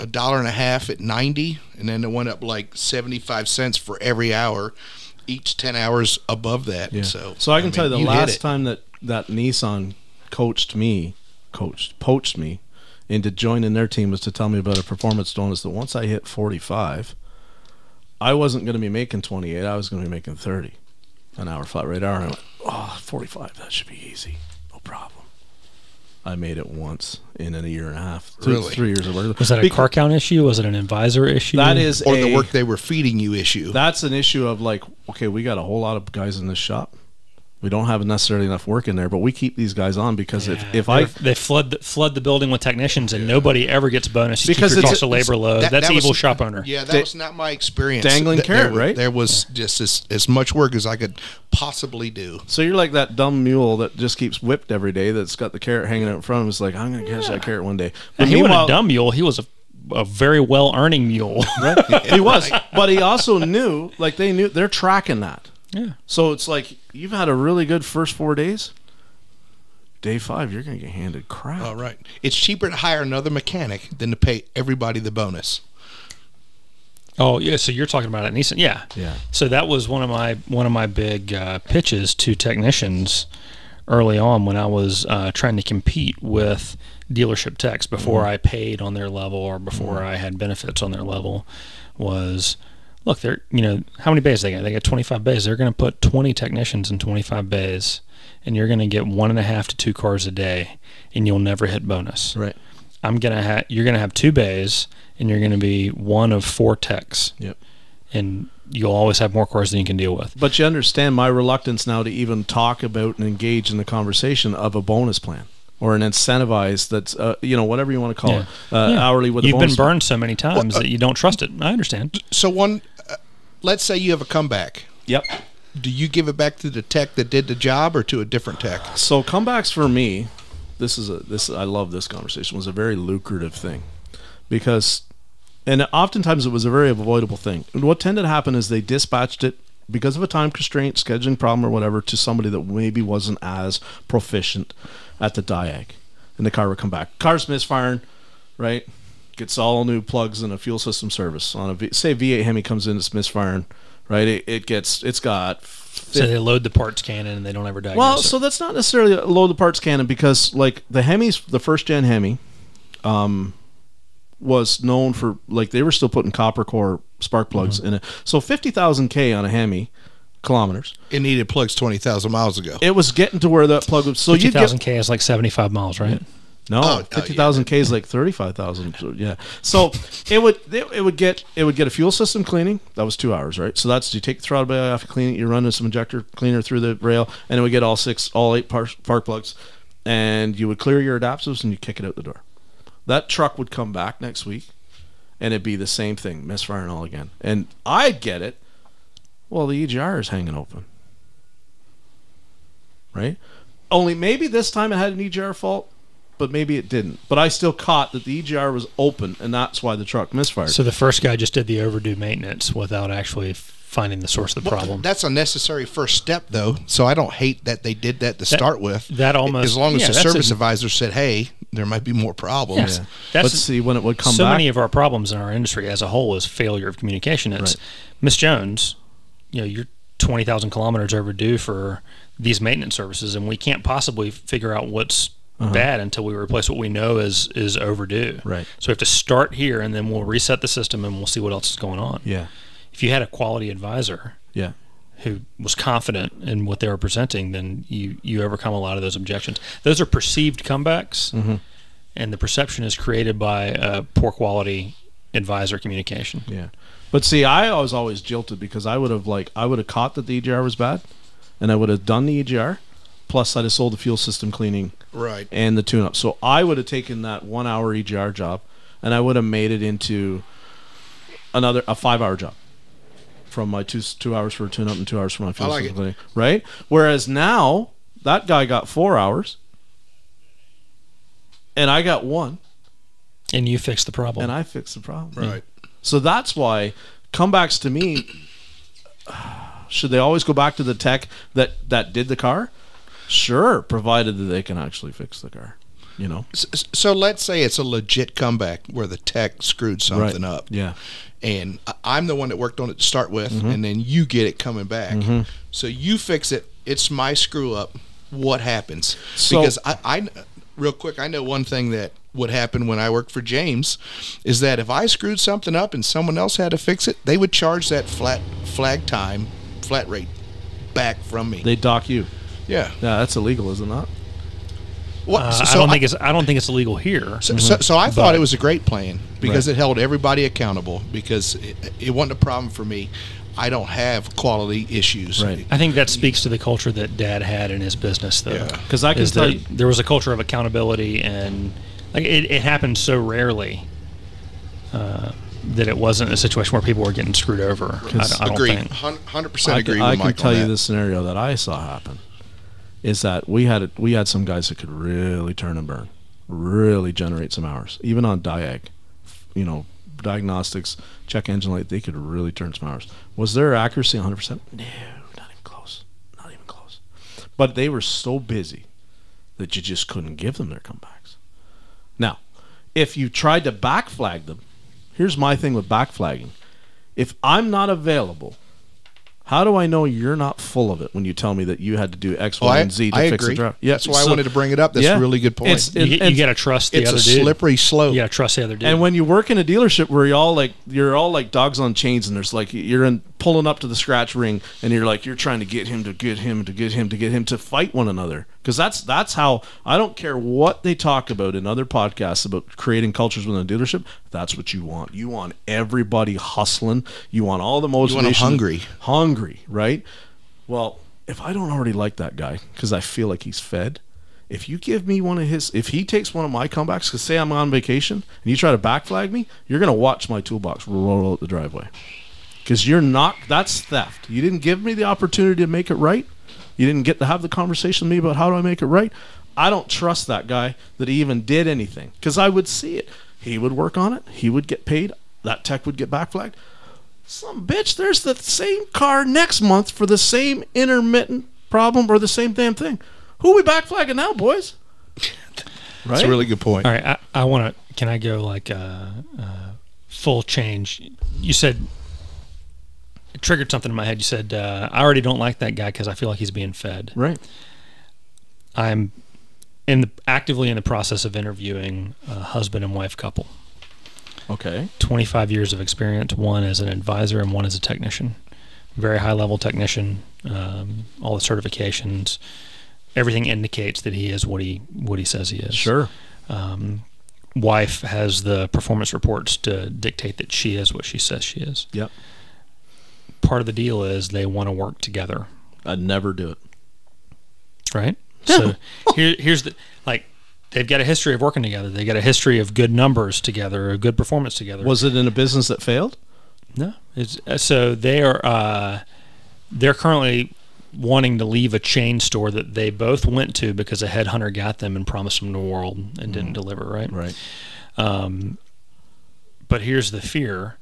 a dollar and a half at ninety, and then it went up like seventy-five cents for every hour, each ten hours above that. Yeah. So, so I can I mean, tell you the you last time that, that Nissan coached me, coached, poached me into joining their team was to tell me about a performance bonus that once I hit forty-five, I wasn't going to be making twenty-eight. I was going to be making thirty an hour flat rate hour. And I went, oh, forty-five, that should be easy. No problem. I made it once in a year and a half. Two, really? Three years of work. Was that a because car count issue? Was it an advisor issue? That is Or a, the work they were feeding you issue. That's an issue of like, okay, we got a whole lot of guys in this shop. We don't have necessarily enough work in there, but we keep these guys on because yeah, if, if I... They flood the, flood the building with technicians and yeah. nobody ever gets bonus. You because keep your cost of labor low. That, That's that was, evil shop owner. Yeah, that da was not my experience. Dangling Th carrot, there, right? There was yeah. just as, as much work as I could possibly do. So you're like that dumb mule that just keeps whipped every day that's got the carrot hanging out in front of him. It's like, I'm going to catch yeah. that carrot one day. And he wasn't a dumb mule. He was a... a very well-earning mule. Right? Yeah, he was. Right. But he also knew, like they knew, they're tracking that. Yeah. So it's like, you've had a really good first four days. Day five, you're going to get handed crap. All right. It's cheaper to hire another mechanic than to pay everybody the bonus. Oh, yeah. So you're talking about it, Nissan. Yeah. Yeah. So that was one of my, one of my big uh, pitches to technicians early on when I was uh, trying to compete with dealership techs before mm-hmm. I paid on their level or before mm-hmm. I had benefits on their level was, look, they're, you know, how many bays they got? They got twenty-five bays. They're going to put twenty technicians in twenty-five bays, and you're going to get one and a half to two cars a day, and you'll never hit bonus. Right. I'm going to have, you're going to have two bays, and you're going to be one of four techs. Yep. And you'll always have more cars than you can deal with. But you understand my reluctance now to even talk about and engage in the conversation of a bonus plan. Or an incentivized that's, uh, you know, whatever you want to call yeah. it, uh, yeah. hourly with a bonus. You've been burned so many times well, uh, that you don't trust it. I understand. So one, uh, let's say you have a comeback. Yep. Do you give it back to the tech that did the job or to a different tech? So comebacks for me, this is a, this I love this conversation, was a very lucrative thing because, and oftentimes it was a very avoidable thing. What tended to happen is they dispatched it because of a time constraint, scheduling problem, or whatever, to somebody that maybe wasn't as proficient at the diag, and the car would come back. Car's misfiring, right? Gets all new plugs and a fuel system service on a v say V eight Hemi comes in, it's misfiring, right? It, it gets, it's got. So they load the parts cannon and they don't ever diagnose. Well, it. so that's not necessarily a load the parts cannon because like the Hemis, the first gen Hemi, um, was known for like they were still putting copper core spark plugs mm-hmm. in it. So fifty thousand K on a Hemi kilometers. It needed plugs twenty thousand miles ago. It was getting to where that plug was. So fifty thousand K is like seventy-five miles, right? Yeah. No, oh, fifty thousand oh, yeah. K is like thirty-five thousand. Yeah. So it would it, it would get it would get a fuel system cleaning. That was two hours, right? So that's you take the throttle bay off, you clean it, you run some injector cleaner through the rail, and it would get all six, all eight park, park plugs, and you would clear your adaptives and you kick it out the door. That truck would come back next week, and it'd be the same thing, misfiring all again. And I'd get it. Well, the E G R is hanging open, right? Only maybe this time it had an E G R fault, but maybe it didn't. But I still caught that the E G R was open, and that's why the truck misfired. So the first guy just did the overdue maintenance without actually finding the source of the well, problem. That's a necessary first step, though, so I don't hate that they did that to that, start with. That almost, as long as yeah, the service a, advisor said, hey, there might be more problems. Yes, yeah. That's, Let's see when it would come so back. So many of our problems in our industry as a whole is failure of communication. It's right. Miss Jones, you know, you're twenty thousand kilometers overdue for these maintenance services, and we can't possibly figure out what's uh-huh. bad until we replace what we know is is overdue. Right. So we have to start here, and then we'll reset the system, and we'll see what else is going on. Yeah. If you had a quality advisor yeah. who was confident in what they were presenting, then you, you overcome a lot of those objections. Those are perceived comebacks, mm-hmm. and the perception is created by uh, poor quality advisor communication. Yeah. But see, I was always jilted because I would have like I would have caught that the E G R was bad, and I would have done the E G R, plus I'd have sold the fuel system cleaning right and the tune-up. So I would have taken that one-hour E G R job, and I would have made it into another a five-hour job from my two two hours for a tune-up and two hours for my fuel I like system it. cleaning. Right? Whereas now that guy got four hours, and I got one, and you fixed the problem, and I fixed the problem, right? Yeah. So that's why comebacks to me Should they always go back to the tech that, that did the car? Sure, provided that they can actually fix the car. You know, so, so let's say it's a legit comeback where the tech screwed something right. up. Yeah, and I'm the one that worked on it to start with, mm-hmm. and then you get it coming back. Mm-hmm. So you fix it. It's my screw up. What happens? So, because I, I, real quick, I know one thing that would happen when I worked for James is that if I screwed something up and someone else had to fix it, they would charge that flat flag time, flat rate back from me. They dock you. Yeah, yeah, that's illegal, isn't it? Well, uh, so, I don't I, think it's. I don't think it's illegal here. So, mm-hmm. so, so I thought but, it was a great plan because right. it held everybody accountable. Because it, it wasn't a problem for me. I don't have quality issues. Right. I think that speaks to the culture that Dad had in his business, though. Because yeah. I can tell you, there was a culture of accountability, and like it, it happened so rarely uh, that it wasn't a situation where people were getting screwed over. I, I agree, hundred percent agree. I, with I Mike can tell you the scenario that I saw happen. Is that we had we had some guys that could really turn and burn, really generate some hours, even on diag, you know, diagnostics, check engine light. They could really turn some hours. Was their accuracy one hundred percent? No, not even close, not even close. But they were so busy that you just couldn't give them their comebacks. Now, if you tried to backflag them, here's my thing with backflagging: if I'm not available, how do I know you're not full of it when you tell me that you had to do X, oh, Y, and Z to I fix agree. the truck? Yeah, that's why so, I wanted to bring it up. That's yeah, a really good point. It's, it, you you got to trust the it's other a dude. Slippery slope. You got to trust the other dude. And when you work in a dealership where you're all like you're all like dogs on chains, and there's like you're in, pulling up to the scratch ring, and you're like you're trying to get him to get him to get him to get him to fight one another, because that's that's how I don't care what they talk about in other podcasts about creating cultures within a dealership. That's what you want. You want everybody hustling. You want all the motivation. You want them hungry, hungry. Right? Well, if I don't already like that guy because I feel like he's fed, if you give me one of his, if he takes one of my comebacks, because say I'm on vacation and you try to backflag me, you're going to watch my toolbox roll out the driveway, because you're not, that's theft. You didn't give me the opportunity to make it right. You didn't get to have the conversation with me about how do I make it right. I don't trust that guy that he even did anything, because I would see it. He would work on it. He would get paid. That tech would get backflagged. Some bitch, there's the same car next month for the same intermittent problem or the same damn thing. Who are we backflagging now, boys? Right? That's a really good point. All right, I, I want to, can I go like uh, uh, full change? You said, it triggered something in my head. You said, uh, I already don't like that guy because I feel like he's being fed. Right. I'm in the, actively in the process of interviewing a husband and wife couple. Okay. twenty-five years of experience, one as an advisor and one as a technician. Very high-level technician, um, all the certifications. Everything indicates that he is what he what he says he is. Sure. Um, wife has the performance reports to dictate that she is what she says she is. Yep. Part of the deal is they want to work together. I'd never do it. Right? So here, here's the... like. They've got a history of working together. They've got a history of good numbers together, a good performance together. Was it in a business that failed? No. It's, so they are, uh, they're currently wanting to leave a chain store that they both went to because a headhunter got them and promised them the world and didn't mm. deliver, right? Right. Um, but here's the fear.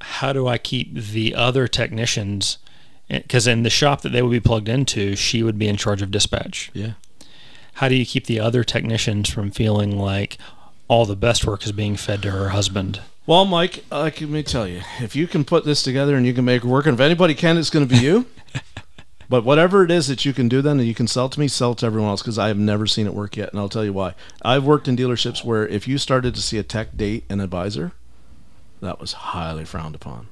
How do I keep the other technicians? Because in the shop that they would be plugged into, she would be in charge of dispatch. Yeah. How do you keep the other technicians from feeling like all the best work is being fed to her husband? Well, Mike, uh, let me tell you, if you can put this together and you can make it work, and if anybody can, it's going to be you. But whatever it is that you can do then and you can sell to me, sell to everyone else, because I have never seen it work yet, and I'll tell you why. I've worked in dealerships where if you started to see a tech date an advisor, that was highly frowned upon,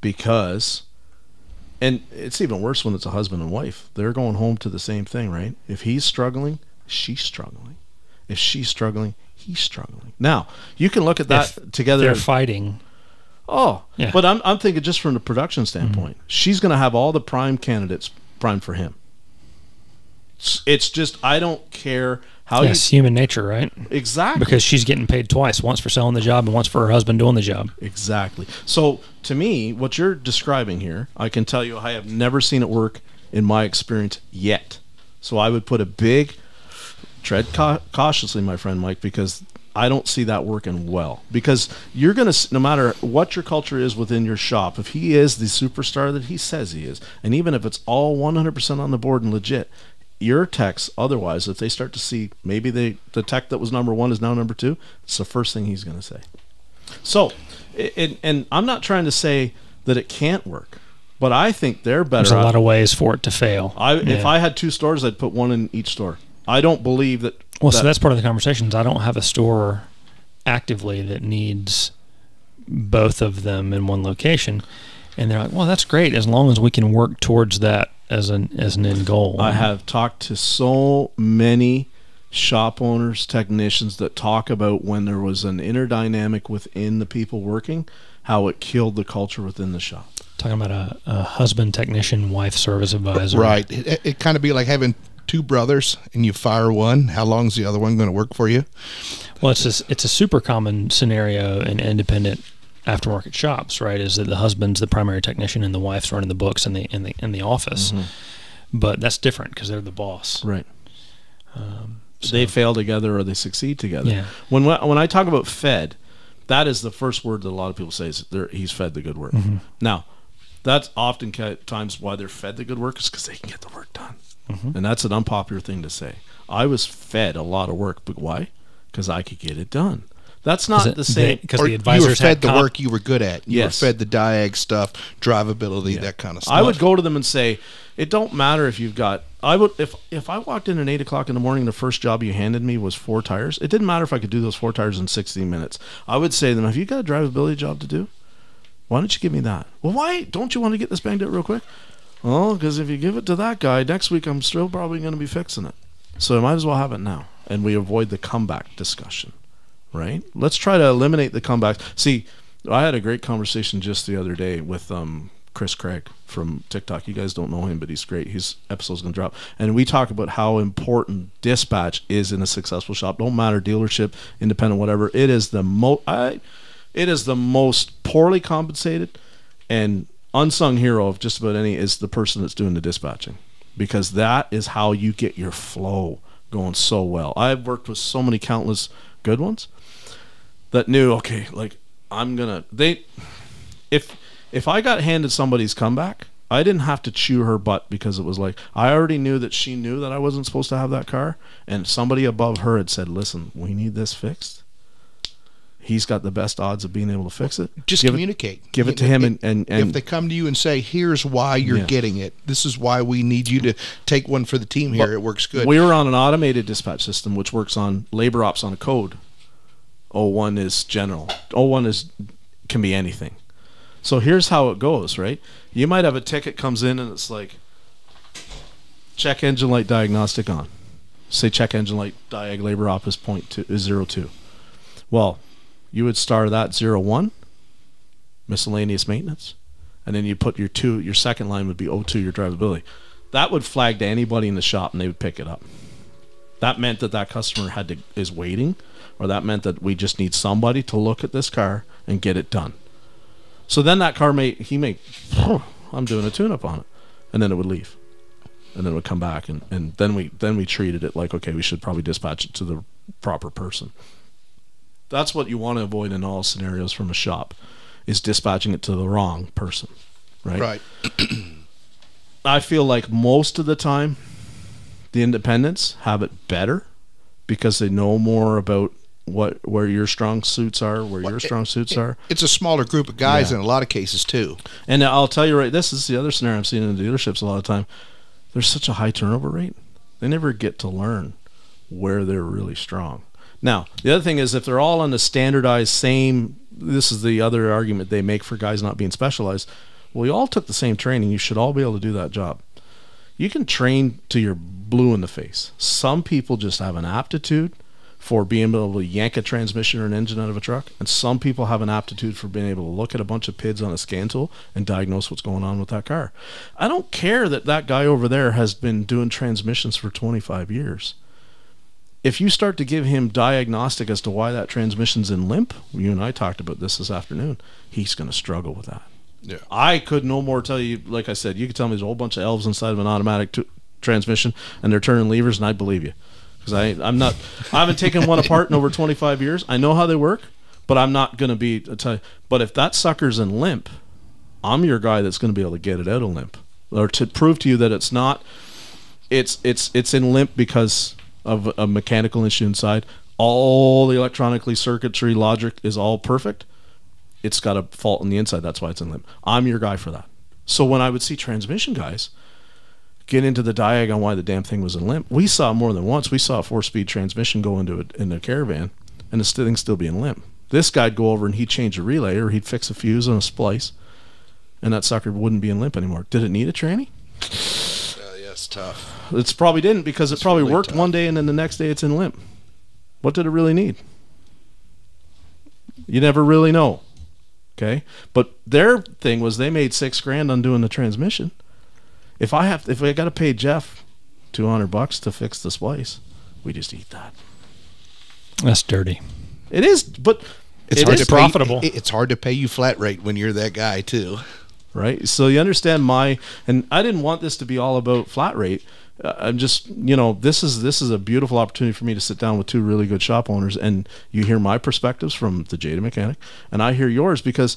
because... and it's even worse when it's a husband and wife. They're going home to the same thing, right? If he's struggling... she's struggling. If she's struggling, he's struggling. Now you can look at that if together. They're fighting. Oh, yeah. But I'm I'm thinking just from the production standpoint. Mm-hmm. She's going to have all the prime candidates primed for him. It's, it's just I don't care how. Yes, you, human nature, right? Exactly. Because she's getting paid twice: once for selling the job and once for her husband doing the job. Exactly. So to me, what you're describing here, I can tell you, I have never seen it work in my experience yet. So I would put a big. Tread ca cautiously, my friend Mike, because I don't see that working well, because you're going to, no matter what your culture is within your shop, if he is the superstar that he says he is, and even if it's all one hundred percent on the board and legit, your techs, otherwise, if they start to see maybe they, the tech that was number one is now number two, it's the first thing he's going to say. So, and, and I'm not trying to say that it can't work, but I think they're better. There's a lot of ways for it to fail. I, yeah. If I had two stores, I'd put one in each store. I don't believe that. Well, that, so that's part of the conversations. I don't have a store actively that needs both of them in one location. And they're like, well, that's great as long as we can work towards that as an as an end goal. I have talked to so many shop owners, technicians that talk about when there was an inner dynamic within the people working, how it killed the culture within the shop. Talking about a, a husband technician, wife service advisor. Right. It, it kind of be like having two brothers and you fire one. How long is the other one going to work for you? Well, it's a, it's a super common scenario in independent aftermarket shops, right? Is that the husband's the primary technician and the wife's running the books in the in the in the office, mm-hmm. but that's different because they're the boss, right? Um, so. They fail together or they succeed together. Yeah. When when I talk about fed, that is the first word that a lot of people say is he's fed the good work. Mm-hmm. Now, that's often times why they're fed the good work is because they can get the work done, mm-hmm. and that's an unpopular thing to say. I was fed a lot of work, but why? Because I could get it done. That's not the same because the advisors you were fed the work you were good at. You yes. were fed the diag stuff, drivability, yeah. that kind of stuff. I would go to them and say, "It don't matter if you've got." I would if if I walked in at eight o'clock in the morning, the first job you handed me was four tires. It didn't matter if I could do those four tires in sixty minutes. I would say to them, "Have you got a drivability job to do? Why don't you give me that?" Well, why don't you want to get this banged up real quick? Well, because if you give it to that guy next week, I'm still probably going to be fixing it. So I might as well have it now, and we avoid the comeback discussion. Right? Let's try to eliminate the comebacks. See, I had a great conversation just the other day with um, Chris Craig from TikTok. You guys don't know him, but he's great. His episode's going to drop. And we talk about how important dispatch is in a successful shop. Don't matter, dealership, independent, whatever. It is the mo- I, it is the most poorly compensated and unsung hero of just about any is the person that's doing the dispatching, because that is how you get your flow going so well. I've worked with so many countless good ones that knew, okay, like I'm gonna they if if I got handed somebody's comeback, I didn't have to chew her butt, because it was like I already knew that she knew that I wasn't supposed to have that car, and somebody above her had said, listen, we need this fixed. He's got the best odds of being able to fix it. Just give communicate. It, give it to him. And, and, and if they come to you and say, here's why you're yeah. getting it. This is why we need you to take one for the team here. But it works good. We were on an automated dispatch system, which works on labor ops on a code. oh one is general. oh one is, can be anything. So here's how it goes, right? You might have a ticket comes in and it's like, check engine light diagnostic on. Say check engine light diag labor op is, point two, is zero two. Well, you would star that zero one, miscellaneous maintenance, and then you put your two. Your second line would be O two, your drivability. That would flag to anybody in the shop, and they would pick it up. That meant that that customer had to is waiting, or that meant that we just need somebody to look at this car and get it done. So then that car may he may, oh, I'm doing a tune up on it, and then it would leave, and then it would come back, and and then we then we treated it like, okay, we should probably dispatch it to the proper person. That's what you want to avoid in all scenarios from a shop, is dispatching it to the wrong person, right? Right. I feel like most of the time, the independents have it better because they know more about what where your strong suits are, where well, your strong suits it, are. It's a smaller group of guys yeah. in a lot of cases too. And I'll tell you right, this is the other scenario I'm seeing in the dealerships a lot of time. There's such a high turnover rate. They never get to learn where they're really strong. Now, the other thing is, if they're all on the standardized same, this is the other argument they make for guys not being specialized. Well, you all took the same training. You should all be able to do that job. You can train to your blue in the face. Some people just have an aptitude for being able to yank a transmission or an engine out of a truck, and some people have an aptitude for being able to look at a bunch of P I Ds on a scan tool and diagnose what's going on with that car. I don't care that that guy over there has been doing transmissions for twenty-five years. If you start to give him diagnostic as to why that transmission's in limp, you and I talked about this this afternoon, he's going to struggle with that. Yeah, I could no more tell you, like I said, you could tell me there's a whole bunch of elves inside of an automatic t transmission and they're turning levers, and I believe you. because I I'm not I haven't taken one apart in over twenty-five years. I know how they work, but I'm not going to be. But if that sucker's in limp, I'm your guy that's going to be able to get it out of limp, or to prove to you that it's not. It's it's it's in limp because of a mechanical issue inside. All the electronically circuitry logic is all perfect. It's got a fault on the inside. That's why it's in limp. I'm your guy for that. So when I would see transmission guys get into the diag on why the damn thing was in limp, we saw more than once. We saw a four-speed transmission go into a, in a Caravan, and the thing still be in limp. This guy'd go over and he'd change a relay or he'd fix a fuse on a splice, and that sucker wouldn't be in limp anymore. Did it need a tranny? Uh, yeah, it's tough. It's probably didn't, because it's it probably really worked tough. One day, and then the next day it's in limp. What did it really need? You never really know. Okay, but their thing was they made six grand on doing the transmission. If I have, if I got to pay Jeff two hundred bucks to fix the splice, we just eat that. That's dirty. It is, but it's it hard is to profitable. Pay, it's hard to pay you flat rate when you're that guy too, right? So you understand my, and I didn't want this to be all about flat rate. I'm just, you know, this is this is a beautiful opportunity for me to sit down with two really good shop owners, and you hear my perspectives from the Jaded Mechanic, and I hear yours, because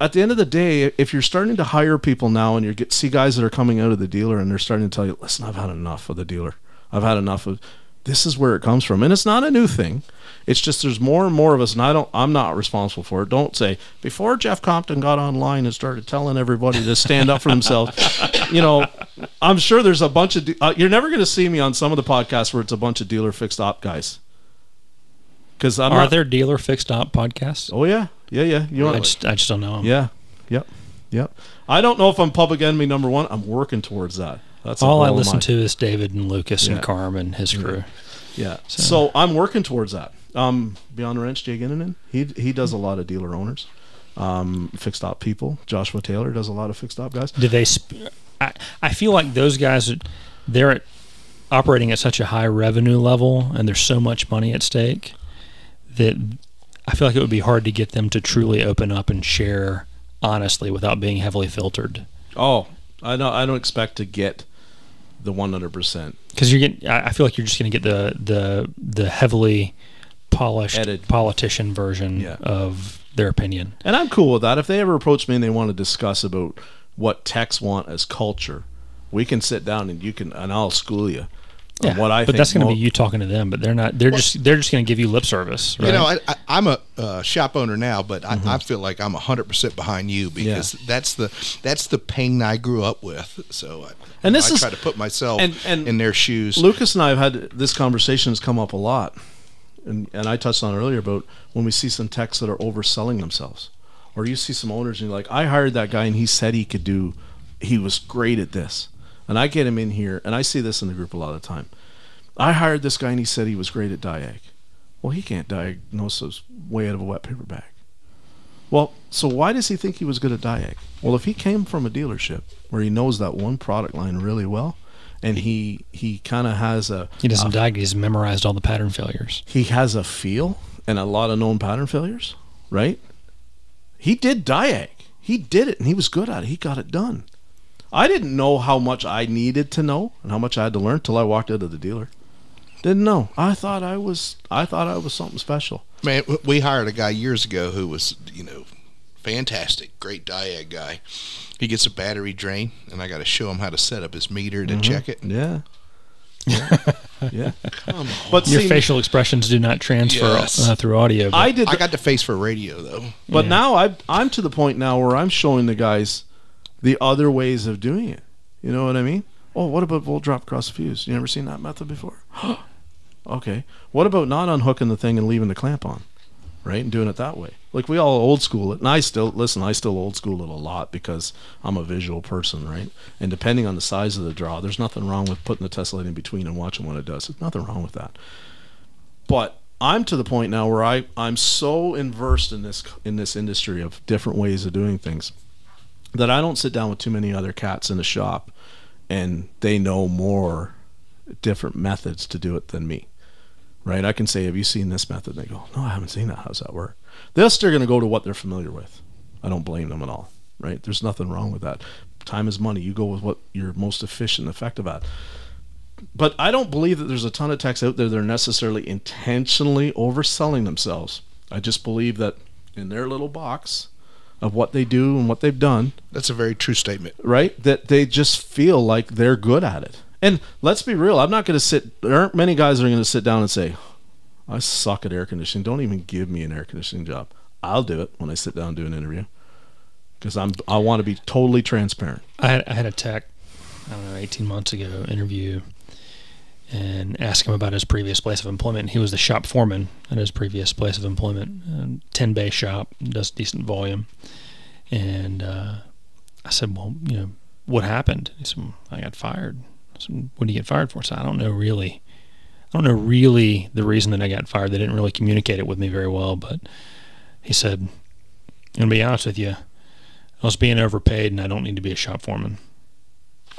at the end of the day, if you're starting to hire people now and you get see guys that are coming out of the dealer and they're starting to tell you, listen, I've had enough of the dealer. I've had enough of this is where it comes from, and it's not a new thing. It's just there's more and more of us, and I don't. I'm not responsible for it. Don't say before Jeff Compton got online and started telling everybody to stand up for themselves. You know, I'm sure there's a bunch of. Uh, you're never going to see me on some of the podcasts where it's a bunch of dealer fixed op guys. Because are not, there dealer fixed op podcasts? Oh yeah, yeah, yeah. You know, I just I just don't know them. Yeah, yep, yep. I don't know if I'm public enemy number one. I'm working towards that. That's all I listen to is David and Lucas yeah. and Carm and his crew. Yeah, so, so I'm working towards that. Um, Beyond Wrench, Jay Ginnanen, he he does a lot of dealer owners, um, fixed op people. Joshua Taylor does a lot of fixed op guys. Do they? Sp I I feel like those guys, they're at, operating at such a high revenue level, and there's so much money at stake that I feel like it would be hard to get them to truly open up and share honestly without being heavily filtered. Oh, I don't I don't expect to get the one hundred percent, because you're getting. I feel like you're just going to get the the the heavily polished Edited. politician version yeah. of their opinion, and I'm cool with that. If they ever approach me and they want to discuss about what techs want as culture, we can sit down and you can and I'll school you yeah, on what I. But think that's going to be you talking to them. But they're not. They're well, just they're just going to give you lip service. Right? You know, I, I, I'm a uh, shop owner now, but mm-hmm. I, I feel like I'm one hundred percent behind you, because yeah. that's the that's the pain I grew up with. So. I, And this I is, try to put myself and, and in their shoes. Lucas and I have had this conversation has come up a lot, and and I touched on it earlier about when we see some techs that are overselling themselves, or you see some owners and you're like, I hired that guy and he said he could do, he was great at this, and I get him in here, and I see this in the group a lot of the time. I hired this guy and he said he was great at diag. Well, he can't diagnose his way out of a wet paper bag. Well, so why does he think he was good at diag? Well, if he came from a dealership where he knows that one product line really well, and he he kind of has a... He doesn't diag, he's memorized all the pattern failures. He has a feel and a lot of known pattern failures, right? He did diag. He did it, and he was good at it. He got it done. I didn't know how much I needed to know and how much I had to learn until I walked out of the dealer. Didn't know. I thought I was I thought I was something special. Man, we hired a guy years ago who was, you know, fantastic, great diag guy. He gets a battery drain, and I got to show him how to set up his meter to mm-hmm. check it. Yeah, yeah. yeah. Come on. But your see, facial expressions do not transfer yes. uh, through audio. I did. I got the face for radio though. But yeah. now I, I'm to the point now where I'm showing the guys the other ways of doing it. You know what I mean? Oh, what about volt drop cross fuse? You never seen that method before? Okay. What about not unhooking the thing and leaving the clamp on, right? And doing it that way. Like, we all old school it, and I still listen. I still old school it a lot because I'm a visual person, right? And depending on the size of the draw, there's nothing wrong with putting the tessellate in between and watching what it does. There's nothing wrong with that. But I'm to the point now where I I'm so immersed in this in this industry of different ways of doing things that I don't sit down with too many other cats in the shop, and they know more different methods to do it than me. Right, I can say, have you seen this method? And they go, no, I haven't seen that. How does that work? They're still going to go to what they're familiar with. I don't blame them at all, right? There's nothing wrong with that. Time is money. You go with what you're most efficient and effective at. But I don't believe that there's a ton of techs out there that are necessarily intentionally overselling themselves. I just believe that in their little box of what they do and what they've done. That's a very true statement. Right? That they just feel like they're good at it. And let's be real. I'm not going to sit. There aren't many guys that are going to sit down and say, I suck at air conditioning. Don't even give me an air conditioning job. I'll do it when I sit down and do an interview. Because I'm, I want to be totally transparent. I had, I had a tech, I don't know, eighteen months ago interview and asked him about his previous place of employment. He was the shop foreman at his previous place of employment, ten bay shop, does decent volume. And uh, I said, well, you know, what happened? He said, I got fired. I said, what did you get fired for? I said, I don't know really. I don't know really the reason that I got fired. They didn't really communicate it with me very well. But he said, I'm going to be honest with you, I was being overpaid and I don't need to be a shop foreman.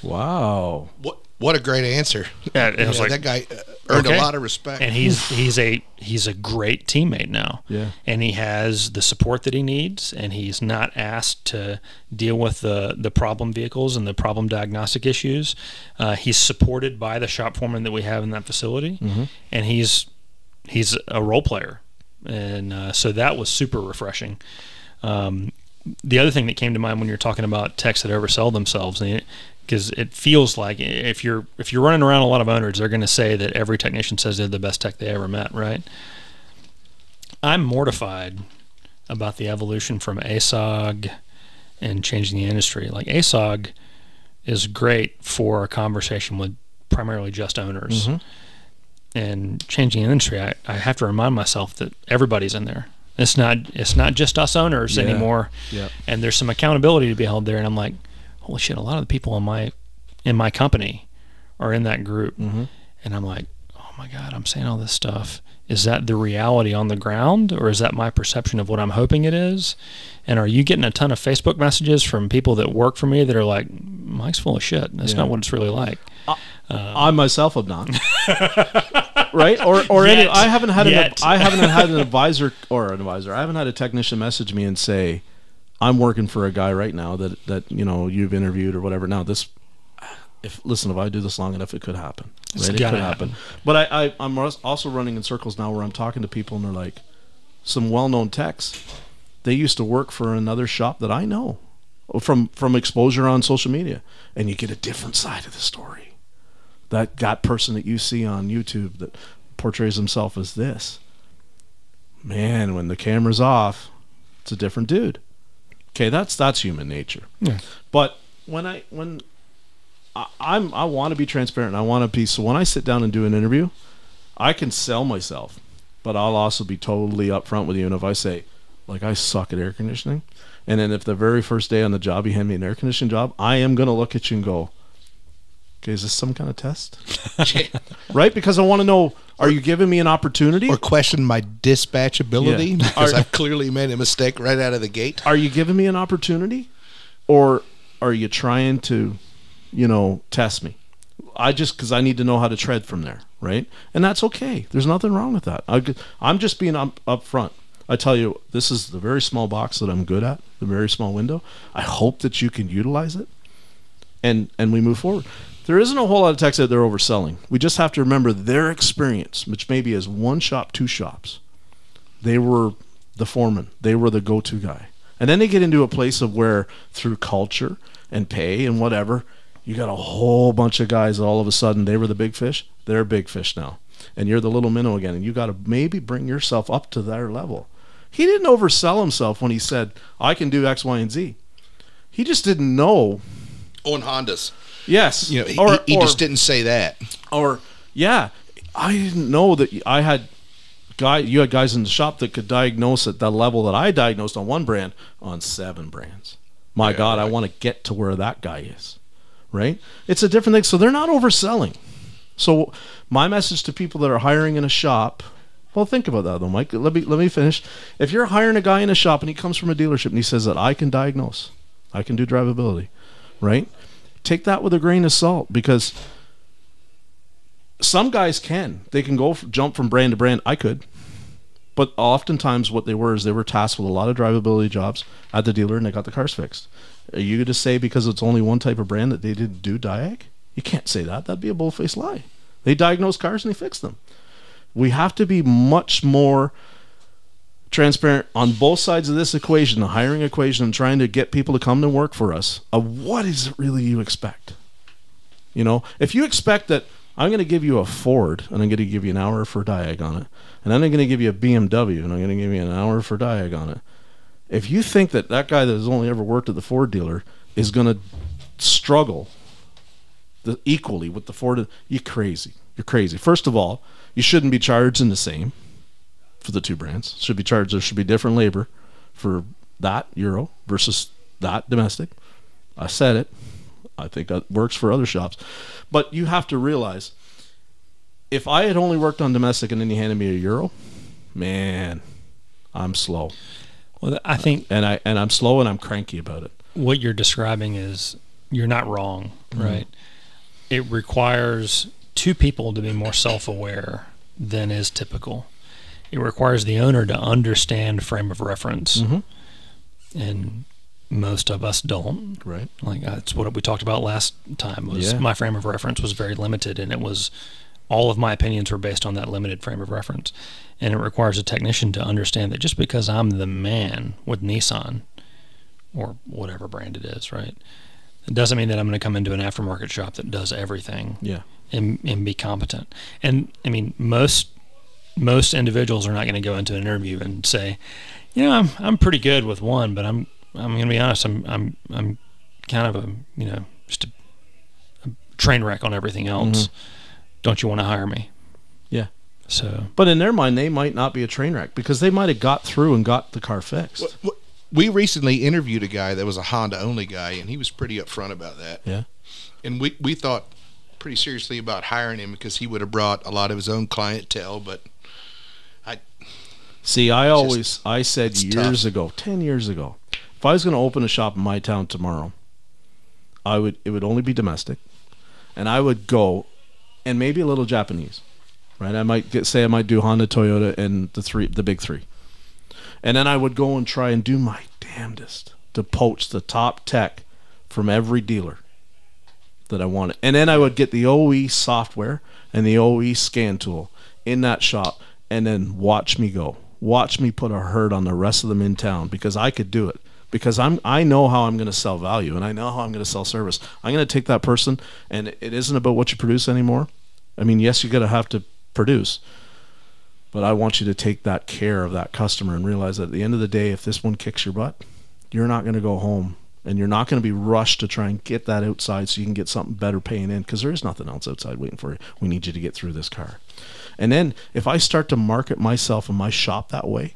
Wow. What? What a great answer! Yeah, it was yeah, like, that guy earned okay. a lot of respect, and he's he's a he's a great teammate now. Yeah, and he has the support that he needs, and he's not asked to deal with the the problem vehicles and the problem diagnostic issues. Uh, he's supported by the shop foreman that we have in that facility, mm-hmm. and he's he's a role player, and uh, so that was super refreshing. Um, the other thing that came to mind when you're talking about techs that oversell themselves. And it, because it feels like if you're if you're running around a lot of owners, they're going to say that every technician says they're the best tech they ever met, right? I'm mortified about the evolution from A S O G and changing the industry. Like A S O G is great for a conversation with primarily just owners. Mm-hmm. And changing the industry, I, I have to remind myself that everybody's in there. It's not, it's not just us owners yeah. anymore. Yeah. And there's some accountability to be held there. And I'm like, holy shit, a lot of the people in my in my company are in that group. Mm-hmm. And I'm like, oh my God, I'm saying all this stuff. Is that the reality on the ground, or is that my perception of what I'm hoping it is? And are you getting a ton of Facebook messages from people that work for me that are like, Mike's full of shit. That's yeah. not what it's really like. I, uh, I myself have not. Right? Or or Yet. any I haven't had Yet. an I haven't had an advisor or an advisor. I haven't had a technician message me and say, I'm working for a guy right now that, that you know, you've interviewed or whatever. Now, this, if listen, if I do this long enough, it could happen. Right? It could happen. happen. But I, I, I'm also running in circles now where I'm talking to people and they're like, some well-known techs, they used to work for another shop that I know from, from exposure on social media. And you get a different side of the story. That, that person that you see on YouTube that portrays himself as this. Man, when the camera's off, it's a different dude. Okay, that's that's human nature. Yeah. But when I when I, I'm I want to be transparent. I want to be so when I sit down and do an interview, I can sell myself, but I'll also be totally upfront with you. And if I say, like, I suck at air conditioning, and then if the very first day on the job you hand me an air conditioning job, I am gonna look at you and go, okay, is this some kind of test? Right? Because I want to know, are you giving me an opportunity? Or question my dispatchability, yeah. because are, I've clearly made a mistake right out of the gate. Are you giving me an opportunity? Or are you trying to, you know, test me? I just, because I need to know how to tread from there, right? And that's okay. There's nothing wrong with that. I, I'm just being up, up front. I tell you, this is the very small box that I'm good at, the very small window. I hope that you can utilize it, and and we move forward. There isn't a whole lot of techs that they're overselling. We just have to remember their experience, which maybe is one shop, two shops. They were the foreman. They were the go-to guy. And then they get into a place of where through culture and pay and whatever, you got a whole bunch of guys that all of a sudden they were the big fish. They're big fish now. And you're the little minnow again. And you got to maybe bring yourself up to their level. He didn't oversell himself when he said, I can do X, Y, and Z. He just didn't know. On Hondas. Yes. You know, he, or, he, he or, just didn't say that. Or, yeah, I didn't know that I had guy. You had guys in the shop that could diagnose at the level that I diagnosed on one brand on seven brands. My yeah, God, right. I want to get to where that guy is, right? It's a different thing. So they're not overselling. So my message to people that are hiring in a shop, well, think about that, though, Mike. Let me, let me finish. If you're hiring a guy in a shop and he comes from a dealership and he says that I can diagnose, I can do drivability, right? Take that with a grain of salt, because some guys can. They can go jump from brand to brand. I could. But oftentimes what they were is they were tasked with a lot of drivability jobs at the dealer and they got the cars fixed. Are you going to say because it's only one type of brand that they didn't do diag? You can't say that. That'd be a bold-faced lie. They diagnose cars and they fix them. We have to be much more transparent on both sides of this equation, the hiring equation, and trying to get people to come to work for us, of what is it really you expect? You know, if you expect that I'm going to give you a Ford and I'm going to give you an hour for diag on it, and then I'm going to give you a B M W and I'm going to give you an hour for diag on it, if you think that that guy that has only ever worked at the Ford dealer is going to struggle the, equally with the Ford, you're crazy. You're crazy. First of all, you shouldn't be charging the same for the two brands. Should be charged. There should be different labor for that Euro versus that domestic. I said it. I think that works for other shops. But you have to realize, if I had only worked on domestic and then you handed me a Euro, man, I'm slow. Well, I think, and I and I'm slow and I'm cranky about it. What you're describing is, you're not wrong, right? Mm-hmm. It requires two people to be more self-aware than is typical. It requires the owner to understand frame of reference, mm-hmm. and most of us don't. Right? Like that's what we talked about last time. Was yeah. my frame of reference was very limited, and it was all of my opinions were based on that limited frame of reference. And it requires a technician to understand that just because I'm the man with Nissan, or whatever brand it is, right, it doesn't mean that I'm going to come into an aftermarket shop that does everything. Yeah, and and be competent. And I mean most. Most individuals are not going to go into an interview and say, you know, I'm I'm pretty good with one, but I'm I'm going to be honest, I'm I'm I'm kind of a you know just a, a train wreck on everything else. Mm-hmm. Don't you want to hire me? Yeah. So, but in their mind, they might not be a train wreck because they might have got through and got the car fixed. We recently interviewed a guy that was a Honda only guy, and he was pretty upfront about that. Yeah. And we we thought pretty seriously about hiring him because he would have brought a lot of his own clientele, but. I see. I always just, I said years tough. ago, ten years ago, if I was going to open a shop in my town tomorrow, I would. It would only be domestic, and I would go, and maybe a little Japanese, right? I might get, say I might do Honda, Toyota, and the three, the big three, and then I would go and try and do my damnedest to poach the top tech from every dealer that I wanted, and then I would get the O E software and the O E scan tool in that shop. And then watch me go. Watch me put a herd on the rest of them in town because I could do it. Because I'm, I know how I'm going to sell value and I know how I'm going to sell service. I'm going to take that person, and it isn't about what you produce anymore. I mean, yes, you're going to have to produce, but I want you to take that care of that customer and realize that at the end of the day, if this one kicks your butt, you're not going to go home and you're not going to be rushed to try and get that outside so you can get something better paying in because there is nothing else outside waiting for you. We need you to get through this car. And then if I start to market myself and my shop that way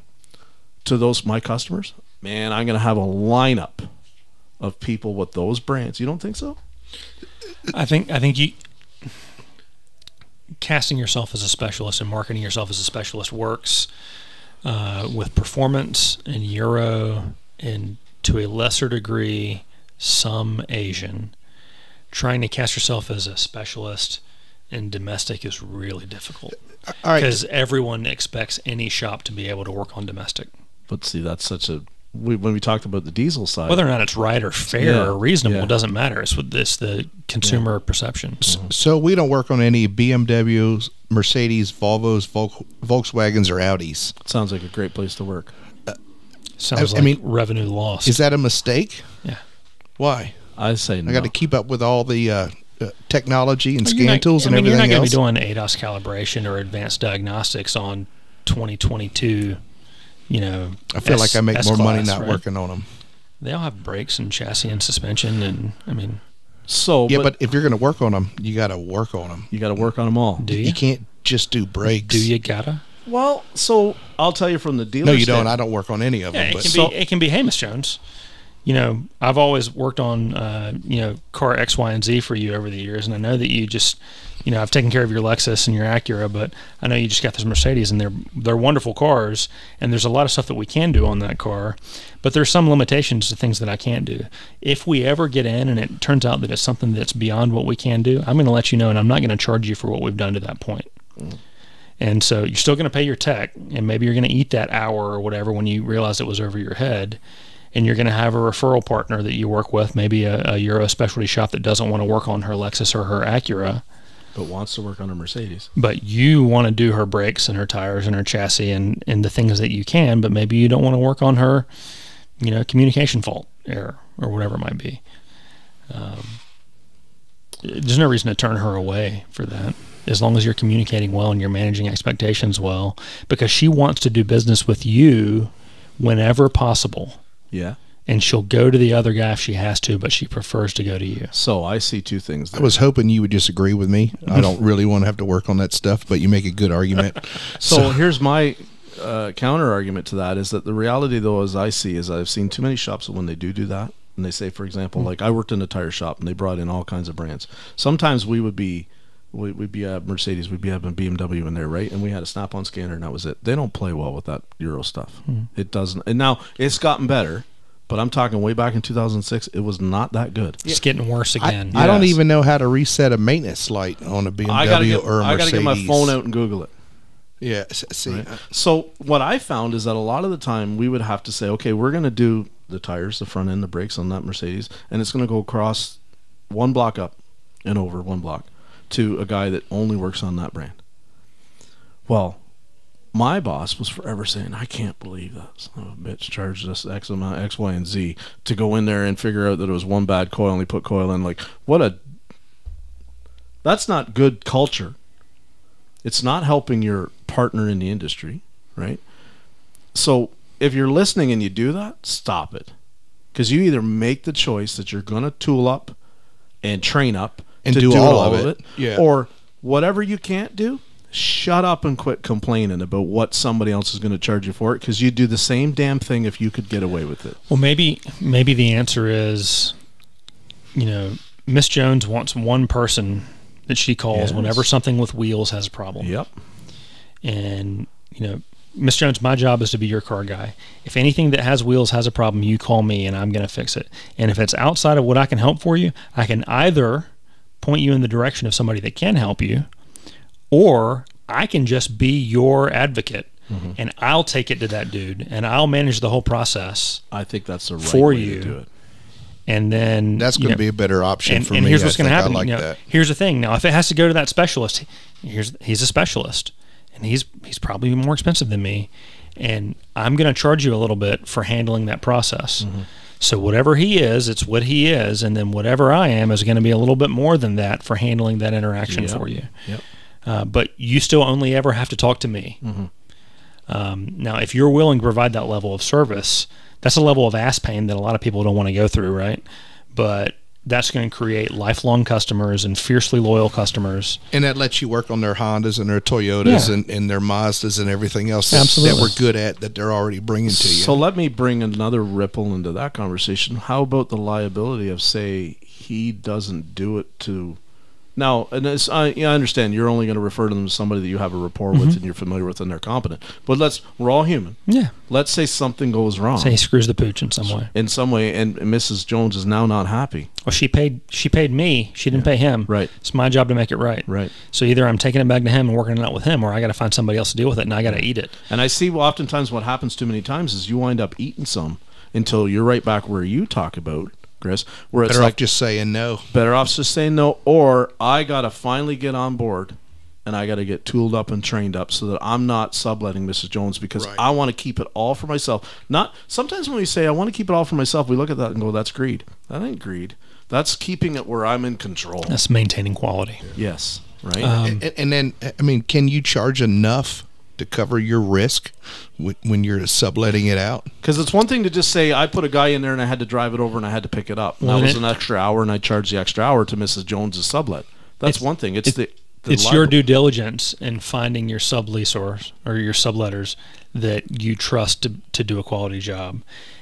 to those my customers, man, I'm going to have a lineup of people with those brands. You don't think so? I think I think you casting yourself as a specialist and marketing yourself as a specialist works uh, with performance and Euro and to a lesser degree some Asian. Trying to cast yourself as a specialist in domestic is really difficult because right. everyone expects any shop to be able to work on domestic. But see, that's such a we, when we talked about the diesel side, whether or not it's right or fair yeah, or reasonable yeah. doesn't matter. It's with this the consumer yeah. perception. Mm-hmm. So we don't work on any B M Ws, Mercedes, Volvos, Vol Volkswagens, or Audis. Sounds like a great place to work. Uh, Sounds I, like I mean, revenue loss. Is that a mistake? Yeah. Why? I say no. I got to keep up with all the. Uh, Uh, technology and well, scan not, tools and I mean, everything else. You're not going to be doing A D O S calibration or advanced diagnostics on twenty twenty-two, you know. I feel S, like I make S more class, money not right? working on them. They all have brakes and chassis and suspension and, I mean. So, yeah, but, but if you're going to work on them, you got to work on them. You got to work on them all. Do you? You can't just do brakes. Do you got to? Well, so I'll tell you from the dealer. No, you don't. I don't work on any of yeah, them. It, but. Can so, be, it can be Hamish Jones. You know, I've always worked on, uh, you know, car X, Y, and Z for you over the years. And I know that you just, you know, I've taken care of your Lexus and your Acura, but I know you just got this Mercedes and they're, they're wonderful cars. And there's a lot of stuff that we can do on that car, but there's some limitations to things that I can't do. If we ever get in and it turns out that it's something that's beyond what we can do, I'm going to let you know, and I'm not going to charge you for what we've done to that point. Mm. And so you're still going to pay your tech, and maybe you're going to eat that hour or whatever when you realize it was over your head. and you're going to have a referral partner that you work with, maybe a, a Euro specialty shop that doesn't want to work on her Lexus or her Acura, but wants to work on her Mercedes. But you want to do her brakes and her tires and her chassis and, and the things that you can, but maybe you don't want to work on her, you know, communication fault error or whatever it might be. Um, there's no reason to turn her away for that, as long as you're communicating well and you're managing expectations well, because she wants to do business with you whenever possible. Yeah. And she'll go to the other guy if she has to, but she prefers to go to you. So I see two things there. I was hoping you would disagree with me. I don't really want to have to work on that stuff, but you make a good argument. so, so here's my uh, counter argument to that, is that the reality, though, as I see, is I've seen too many shops that when they do do that, and they say, for example, mm-hmm. like I worked in a tire shop, and they brought in all kinds of brands. Sometimes we would be, we, we'd be at Mercedes, we'd be having B M W in there, right? And we had a Snap-on scanner, and that was it. They don't play well with that Euro stuff. Mm-hmm. It doesn't. And now it's gotten better. But I'm talking way back in two thousand six, it was not that good. It's getting worse again. I, I yes. don't even know how to reset a maintenance light on a B M W I gotta get, or a Mercedes. I got to get my phone out and Google it. Yeah. See. Right? So what I found is that a lot of the time we would have to say, okay, we're going to do the tires, the front end, the brakes on that Mercedes, and it's going to go across one block up and over one block to a guy that only works on that brand. Well, my boss was forever saying, I can't believe that son of a bitch charged us X amount, X, Y, and Z to go in there and figure out that it was one bad coil and he put coil in. Like, what a... That's not good culture. It's not helping your partner in the industry, right? So if you're listening and you do that, stop it. Because you either make the choice that you're going to tool up and train up and to do, do all, all of it, it yeah. or whatever you can't do, shut up and quit complaining about what somebody else is going to charge you for it, because you'd do the same damn thing if you could get away with it. Well, maybe maybe the answer is, you know, Miss Jones wants one person that she calls yes. whenever something with wheels has a problem. Yep. And, you know, Miss Jones, my job is to be your car guy. If anything that has wheels has a problem, you call me and I'm going to fix it. And if it's outside of what I can help for you, I can either point you in the direction of somebody that can help you, or I can just be your advocate, mm-hmm. and I'll take it to that dude, and I'll manage the whole process. I think that's the right for way you. To do it. And then that's going to be a better option and, for and me. And here's what's going to happen. Like you know, here's the thing. Now, if it has to go to that specialist, here's he's a specialist, and he's he's probably more expensive than me, and I'm going to charge you a little bit for handling that process. Mm-hmm. So whatever he is, it's what he is, and then whatever I am is going to be a little bit more than that for handling that interaction yep. for you. Yep. Uh, but you still only ever have to talk to me. Mm-hmm. Um, now, if you're willing to provide that level of service, that's a level of ass pain that a lot of people don't want to go through, right? But that's going to create lifelong customers and fiercely loyal customers. And that lets you work on their Hondas and their Toyotas yeah. and, and their Mazdas and everything else Absolutely. That we're good at that they're already bringing to you. So let me bring another ripple into that conversation. How about the liability of, say, he doesn't do it to... Now, and it's, I, you know, I understand you're only going to refer to them as somebody that you have a rapport mm-hmm. with and you're familiar with and they're competent. But let's, we're all human. Yeah. Let's say something goes wrong. Say he screws the pooch in some way. In some way, and Missus Jones is now not happy. Well, she paid She paid me. She didn't yeah. pay him. Right. It's my job to make it right. Right. So either I'm taking it back to him and working it out with him, or I got to find somebody else to deal with it and I got to eat it. And I see oftentimes what happens too many times is you wind up eating some until you're right back where you talk about where it's better like, off just saying no. Better off just saying no, or I got to finally get on board and I got to get tooled up and trained up so that I'm not subletting Missus Jones because right. I want to keep it all for myself. Not sometimes when we say I want to keep it all for myself, we look at that and go, that's greed. That ain't greed. That's keeping it where I'm in control. That's maintaining quality. Yeah. Yes, right? Um, and, and then, I mean, can you charge enough to cover your risk when you're subletting it out? Because it's one thing to just say, I put a guy in there and I had to drive it over and I had to pick it up. And well, that was it, an extra hour and I charged the extra hour to Missus Jones's sublet. That's one thing. It's, it's the, the it's liable. Your due diligence in finding your subleasors or your subletters that you trust to, to do a quality job.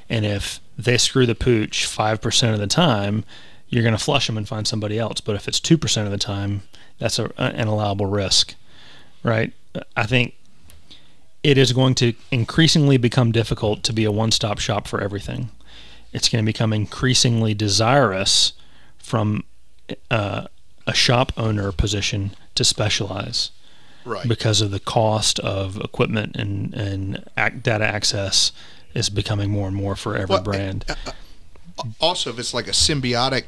And if they screw the pooch five percent of the time, you're going to flush them and find somebody else. But if it's two percent of the time, that's a, an allowable risk, right? I think it is going to increasingly become difficult to be a one-stop shop for everything. It's going to become increasingly desirous from uh, a shop owner position to specialize right. because of the cost of equipment and, and data access is becoming more and more for every well, brand. Also, if it's like a symbiotic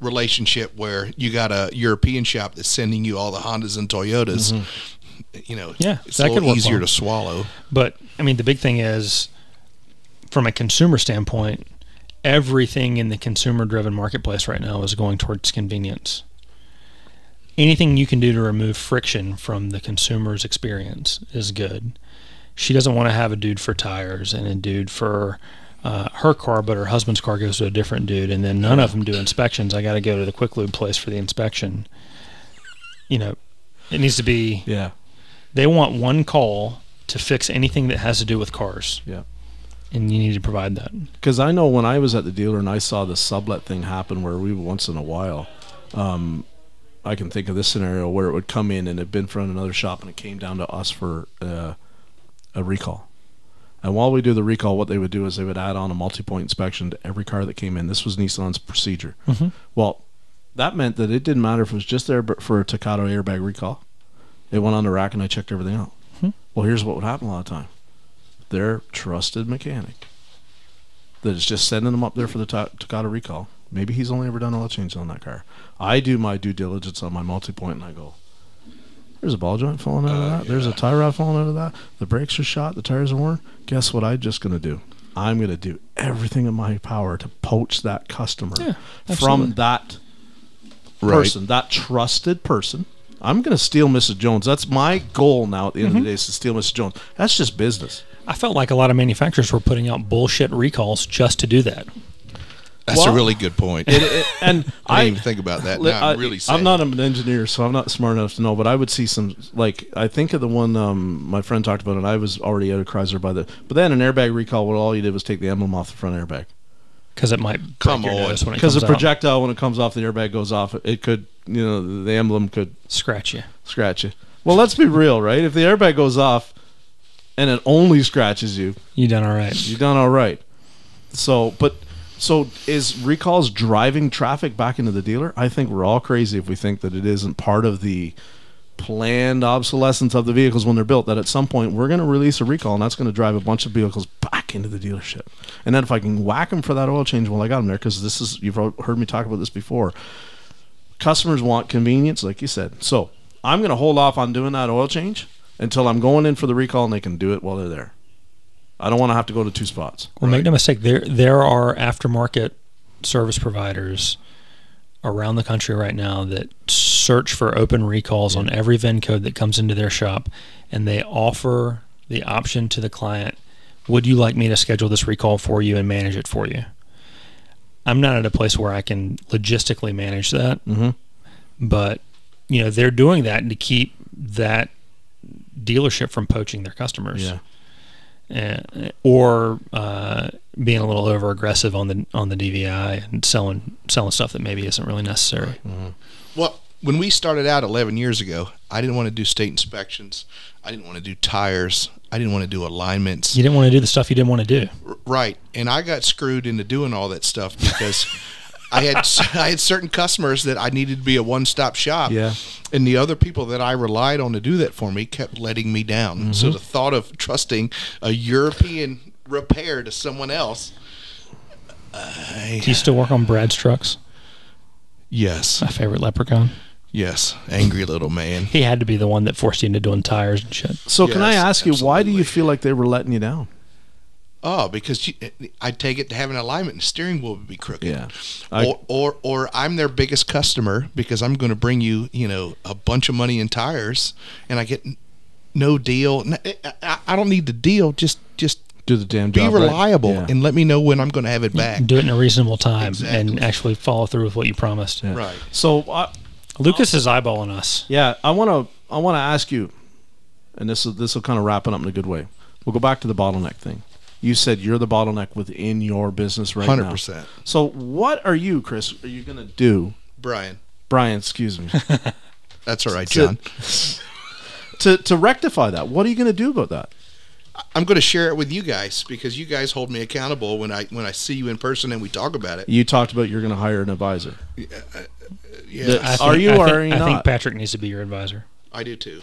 relationship where you got a European shop that's sending you all the Hondas and Toyotas, mm-hmm. you know, yeah, it's that a little easier to swallow. But I mean, the big thing is, from a consumer standpoint, everything in the consumer-driven marketplace right now is going towards convenience. Anything you can do to remove friction from the consumer's experience is good. She doesn't want to have a dude for tires and a dude for uh, her car, but her husband's car goes to a different dude, and then none of them do inspections. I got to go to the quick lube place for the inspection. You know, it needs to be. Yeah. They want one call to fix anything that has to do with cars. Yeah. And you need to provide that. Because I know when I was at the dealer and I saw the sublet thing happen, where we once in a while, um, I can think of this scenario where it would come in and it had been from another shop and it came down to us for uh, a recall. And while we do the recall, what they would do is they would add on a multi-point inspection to every car that came in. This was Nissan's procedure. Mm-hmm. Well, that meant that it didn't matter if it was just there for a Takata airbag recall. It went on the rack and I checked everything out. Mm-hmm. Well, here's what would happen a lot of time. Their trusted mechanic that is just sending them up there for the Takata recall. Maybe he's only ever done oil change on that car. I do my due diligence on my multi-point and I go, there's a ball joint falling out uh, of that. Yeah. There's a tie rod falling out of that. The brakes are shot. The tires are worn. Guess what I'm just going to do? I'm going to do everything in my power to poach that customer yeah, from that person, right. that trusted person. I'm going to steal Missus Jones. That's my goal now at the end mm-hmm. of the day, is to steal Missus Jones. That's just business. I felt like a lot of manufacturers were putting out bullshit recalls just to do that. That's well, a really good point. It, it, and I didn't even think about that. No, I, I'm really sad. I'm not an engineer, so I'm not smart enough to know, but I would see some, like, I think of the one um, my friend talked about, and I was already at a Chrysler by the, but then an airbag recall, what all you did was take the emblem off the front airbag. Because it might come on. Because the projectile, out. when it comes off, the airbag goes off. It could, you know, the emblem could scratch you. Scratch you. Well, let's be real, right? If the airbag goes off, and it only scratches you, you done all right. You done all right. So, but so is recalls driving traffic back into the dealer? I think we're all crazy if we think that it isn't part of the planned obsolescence of the vehicles when they're built, that at some point we're going to release a recall and that's going to drive a bunch of vehicles back into the dealership. And then if I can whack them for that oil change, well, I got them there, because this is, you've heard me talk about this before. Customers want convenience, like you said. So I'm going to hold off on doing that oil change until I'm going in for the recall and they can do it while they're there. I don't want to have to go to two spots. Well, right? Make no mistake, there there are aftermarket service providers around the country right now that search for open recalls yeah. on every V I N code that comes into their shop, and they offer the option to the client, would you like me to schedule this recall for you and manage it for you? I'm not at a place where I can logistically manage that, mm-hmm. but you know, they're doing that to keep that dealership from poaching their customers, yeah. and, or uh, being a little over aggressive on the on the D V I and selling selling stuff that maybe isn't really necessary. Mm-hmm. Well, when we started out eleven years ago, I didn't want to do state inspections. I didn't want to do tires. I didn't want to do alignments. You didn't want to do the stuff you didn't want to do, right? And I got screwed into doing all that stuff because. I had I had certain customers that I needed to be a one-stop shop, yeah. and the other people that I relied on to do that for me kept letting me down. Mm-hmm. So the thought of trusting a European repair to someone else. I, do you still work on Brad's trucks? Yes. My favorite leprechaun? Yes. Angry little man. He had to be the one that forced you into doing tires and shit. So yes, can I ask absolutely. you, why do you feel like they were letting you down? Oh, because you, I'd take it to have an alignment and the steering wheel would be crooked. Yeah. I, or, or or I'm their biggest customer because I'm going to bring you, you know, a bunch of money in tires and I get no deal. I don't need the deal. Just just do the damn job. Be reliable right? yeah. and let me know when I'm going to have it back. Do it in a reasonable time exactly. and actually follow through with what you promised. Yeah. Right. So uh, Lucas I'll, is eyeballing us. Yeah, I want to I want to ask you, and this will, this will kind of wrap it up in a good way. We'll go back to the bottleneck thing. You said you're the bottleneck within your business right now. one hundred percent. So what are you, Chris, are you going to do? Brian. Brian, excuse me. That's all right, John. To, to rectify that, what are you going to do about that? I'm going to share it with you guys because you guys hold me accountable when I when I see you in person and we talk about it. You talked about you're going to hire an advisor. Yeah, uh, yes. the, think, are you or are you not? I think Patrick needs to be your advisor. I do too.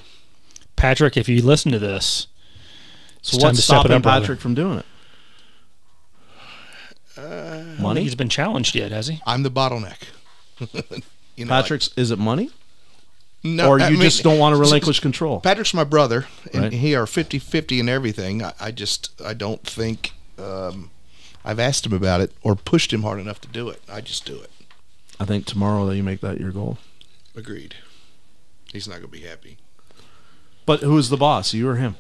Patrick, if you listen to this... So what's stopping Patrick from doing it? Uh, money? He's been challenged yet, has he? I'm the bottleneck. You know, Patrick's, I, is it money? No. Or you I mean, just don't want to relinquish control? Patrick's my brother, and right. he are fifty fifty in everything. I, I just, I don't think um, I've asked him about it or pushed him hard enough to do it. I just do it. I think tomorrow that you make that your goal. Agreed. He's not going to be happy. But who's the boss, you or him?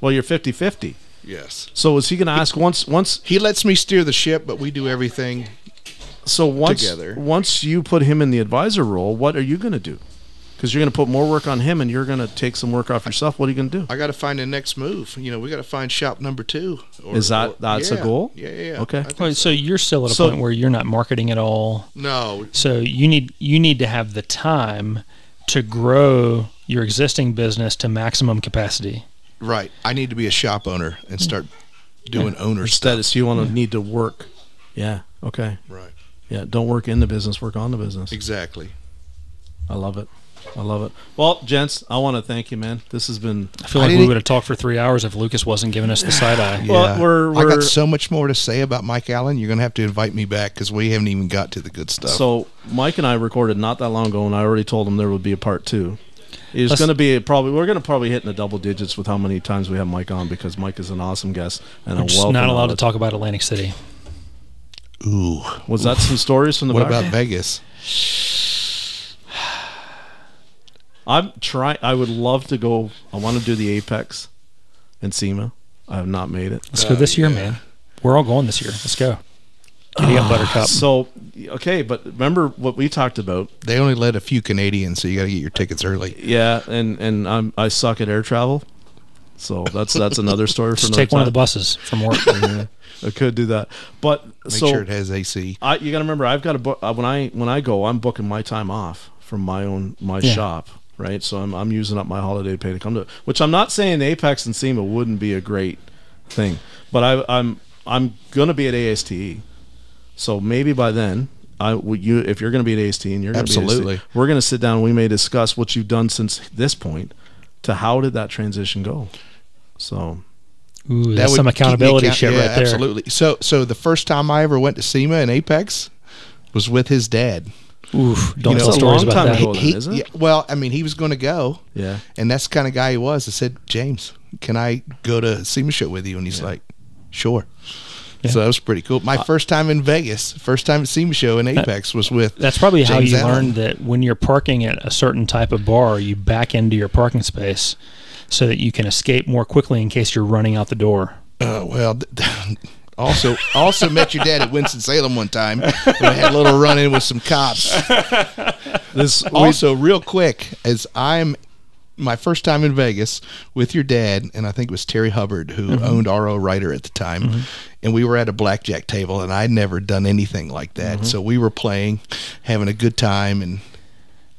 Well, you're fifty fifty. Yes. So is he going to ask once once he lets me steer the ship, but we do everything so once, together. Once you put him in the advisor role, what are you going to do? Because you're going to put more work on him, and you're going to take some work off yourself. What are you going to do? I got to find the next move. You know, we got to find shop number two. Or, Is that or, that's yeah, a goal? Yeah, yeah. Okay. Well, so. so you're still at a so, point where you're not marketing at all. No. So you need you need to have the time to grow your existing business to maximum capacity. Right. I need to be a shop owner and start doing yeah. owner Instead, stuff. So you want to yeah. need to work. Yeah. Okay. Right. Yeah. Don't work in the business. Work on the business. Exactly. I love it. I love it. Well, gents, I want to thank you, man. This has been... I feel like I we would have talked for three hours if Lucas wasn't giving us the side eye. Yeah. Well, we're, we're, I got so much more to say about Mike Allen. You're going to have to invite me back because we haven't even got to the good stuff. So Mike and I recorded not that long ago, and I already told him there would be a part two. It's Let's, going to be probably we're going to probably hit in the double digits with how many times we have Mike on, because Mike is an awesome guest, and I'm just not allowed to talk about Atlantic City. Ooh, was that some stories from the? What back? About Vegas? I'm trying. I would love to go. I want to do the Apex and SEMA. I have not made it. Let's go uh, this year, yeah. man. We're all going this year. Let's go. Giddy up, Buttercup. So, okay, but remember what we talked about. They only let a few Canadians, so you got to get your tickets early. Yeah, and and I'm, I suck at air travel, so that's that's another story. Just for another take time. One of the buses from work. Yeah, I could do that, but make so, sure it has A C. I, you got to remember, I've got to book when I when I go. I'm booking my time off from my own my yeah. shop, right? So I'm I'm using up my holiday pay to come to it. Which I'm not saying Apex and SEMA wouldn't be a great thing, but I I'm I'm gonna be at A S T E. So maybe by then, I you if you're going to be at A S T and you're going to be at A S T, we're going to sit down and we may discuss what you've done since this point to how did that transition go. So ooh, that's that some accountability account shit yeah, right there. Absolutely. So so the first time I ever went to SEMA and Apex was with his dad. Oof, don't you know, tell stories about that. Ago, he, then, isn't he, it? Yeah, well, I mean, he was going to go. Yeah. And that's the kind of guy he was. I said, James, can I go to SEMA show with you? And he's yeah. like, sure. Yeah. So that was pretty cool. My uh, first time in Vegas, first time at SEMA show in Apex was with That's probably James how you Allen. Learned that when you're parking at a certain type of bar, you back into your parking space so that you can escape more quickly in case you're running out the door. Uh, well, also also met your dad at Winston-Salem one time. I had a little run-in with some cops. This Also, real quick, as I'm my first time in Vegas with your dad, and I think it was Terry Hubbard who mm-hmm. owned R O Ryder at the time, mm-hmm. and we were at a blackjack table, and I'd never done anything like that. Mm-hmm. So we were playing, having a good time, and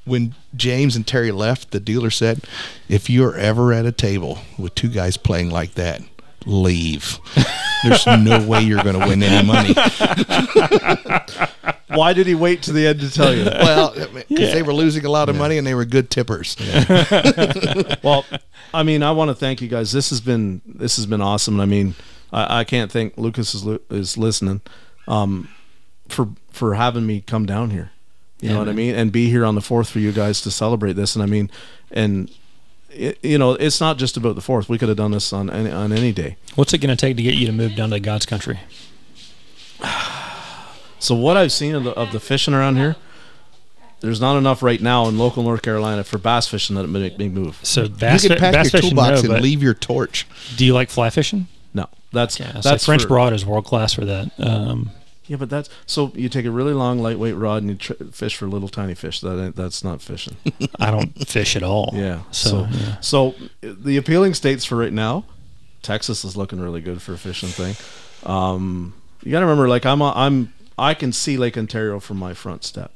when James and Terry left, the dealer said, if you're ever at a table with two guys playing like that, leave. There's no way you're going to win any money. Why did he wait to the end to tell you that? Well, because yeah. they were losing a lot of yeah. money and they were good tippers. Yeah. Well, I mean, I want to thank you guys. This has been this has been awesome. I mean, I, I can't thank Lucas is is listening um, for for having me come down here. You yeah, know man. What I mean, and be here on the fourth for you guys to celebrate this. And I mean, and. It, you know, it's not just about the fourth. We could have done this on any, on any day. What's it going to take to get you to move down to God's country? So what I've seen of the, of the fishing around here, there's not enough right now in local North Carolina for bass fishing that make me move. So bass, you could pack bass your fishing, toolbox no, and leave your torch. Do you like fly fishing? No, that's yeah, that's like French for, broad is world class for that. Um, yeah, but that's so you take a really long, lightweight rod and you tr fish for little tiny fish. That ain't, that's not fishing. I don't fish at all. Yeah. So, so, yeah. so the appealing states for right now, Texas is looking really good for a fishing thing. Um, you got to remember, like I'm, a, I'm, I can see Lake Ontario from my front step.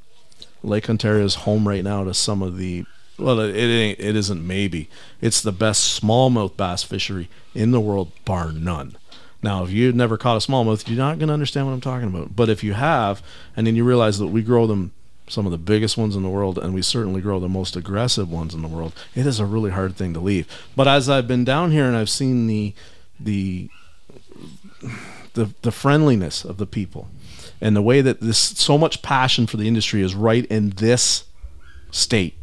Lake Ontario is home right now to some of the. Well, it ain't. It isn't. Maybe it's the best smallmouth bass fishery in the world, bar none. Now, if you've never caught a smallmouth, you're not going to understand what I'm talking about. But if you have, and then you realize that we grow them, some of the biggest ones in the world, and we certainly grow the most aggressive ones in the world, it is a really hard thing to leave. But as I've been down here and I've seen the the the, the friendliness of the people, And the way that this, so much passion for the industry is right in this state.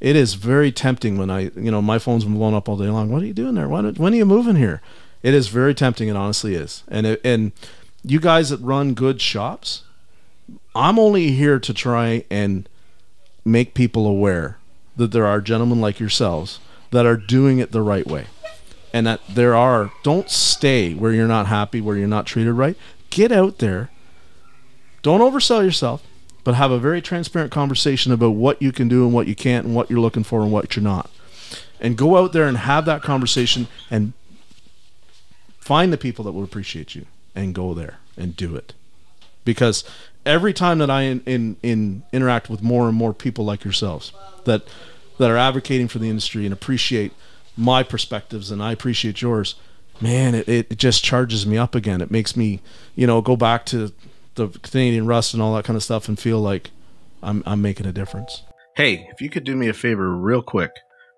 It is very tempting when I, you know, my phone's been blown up all day long. What are you doing there? When, when are you moving here? It is very tempting. It honestly is. And, it, and you guys that run good shops, I'm only here to try and make people aware that there are gentlemen like yourselves that are doing it the right way. And that there are, don't stay where you're not happy, where you're not treated right. Get out there. Don't oversell yourself, but have a very transparent conversation about what you can do and what you can't and what you're looking for and what you're not. And go out there and have that conversation and find the people that will appreciate you and go there and do it. Because every time that I in, in, in interact with more and more people like yourselves that, that are advocating for the industry and appreciate my perspectives and I appreciate yours, man, it, it just charges me up again. It makes me, you know, go back to the Canadian rust and all that kind of stuff and feel like I'm, I'm making a difference. Hey, if you could do me a favor real quick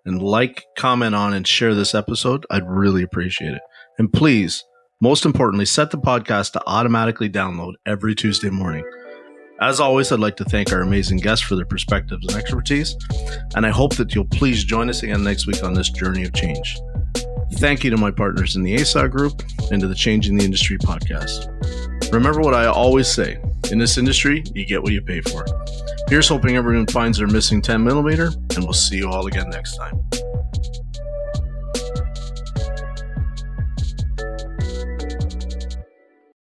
and like, comment on, and share this episode, I'd really appreciate it. And please, most importantly, set the podcast to automatically download every Tuesday morning. As always, I'd like to thank our amazing guests for their perspectives and expertise, and I hope that you'll please join us again next week on this journey of change. Thank you to my partners in the A S O G group and to the Change in the Industry podcast. Remember what I always say, in this industry, you get what you pay for. Here's hoping everyone finds their missing ten millimeter, and we'll see you all again next time.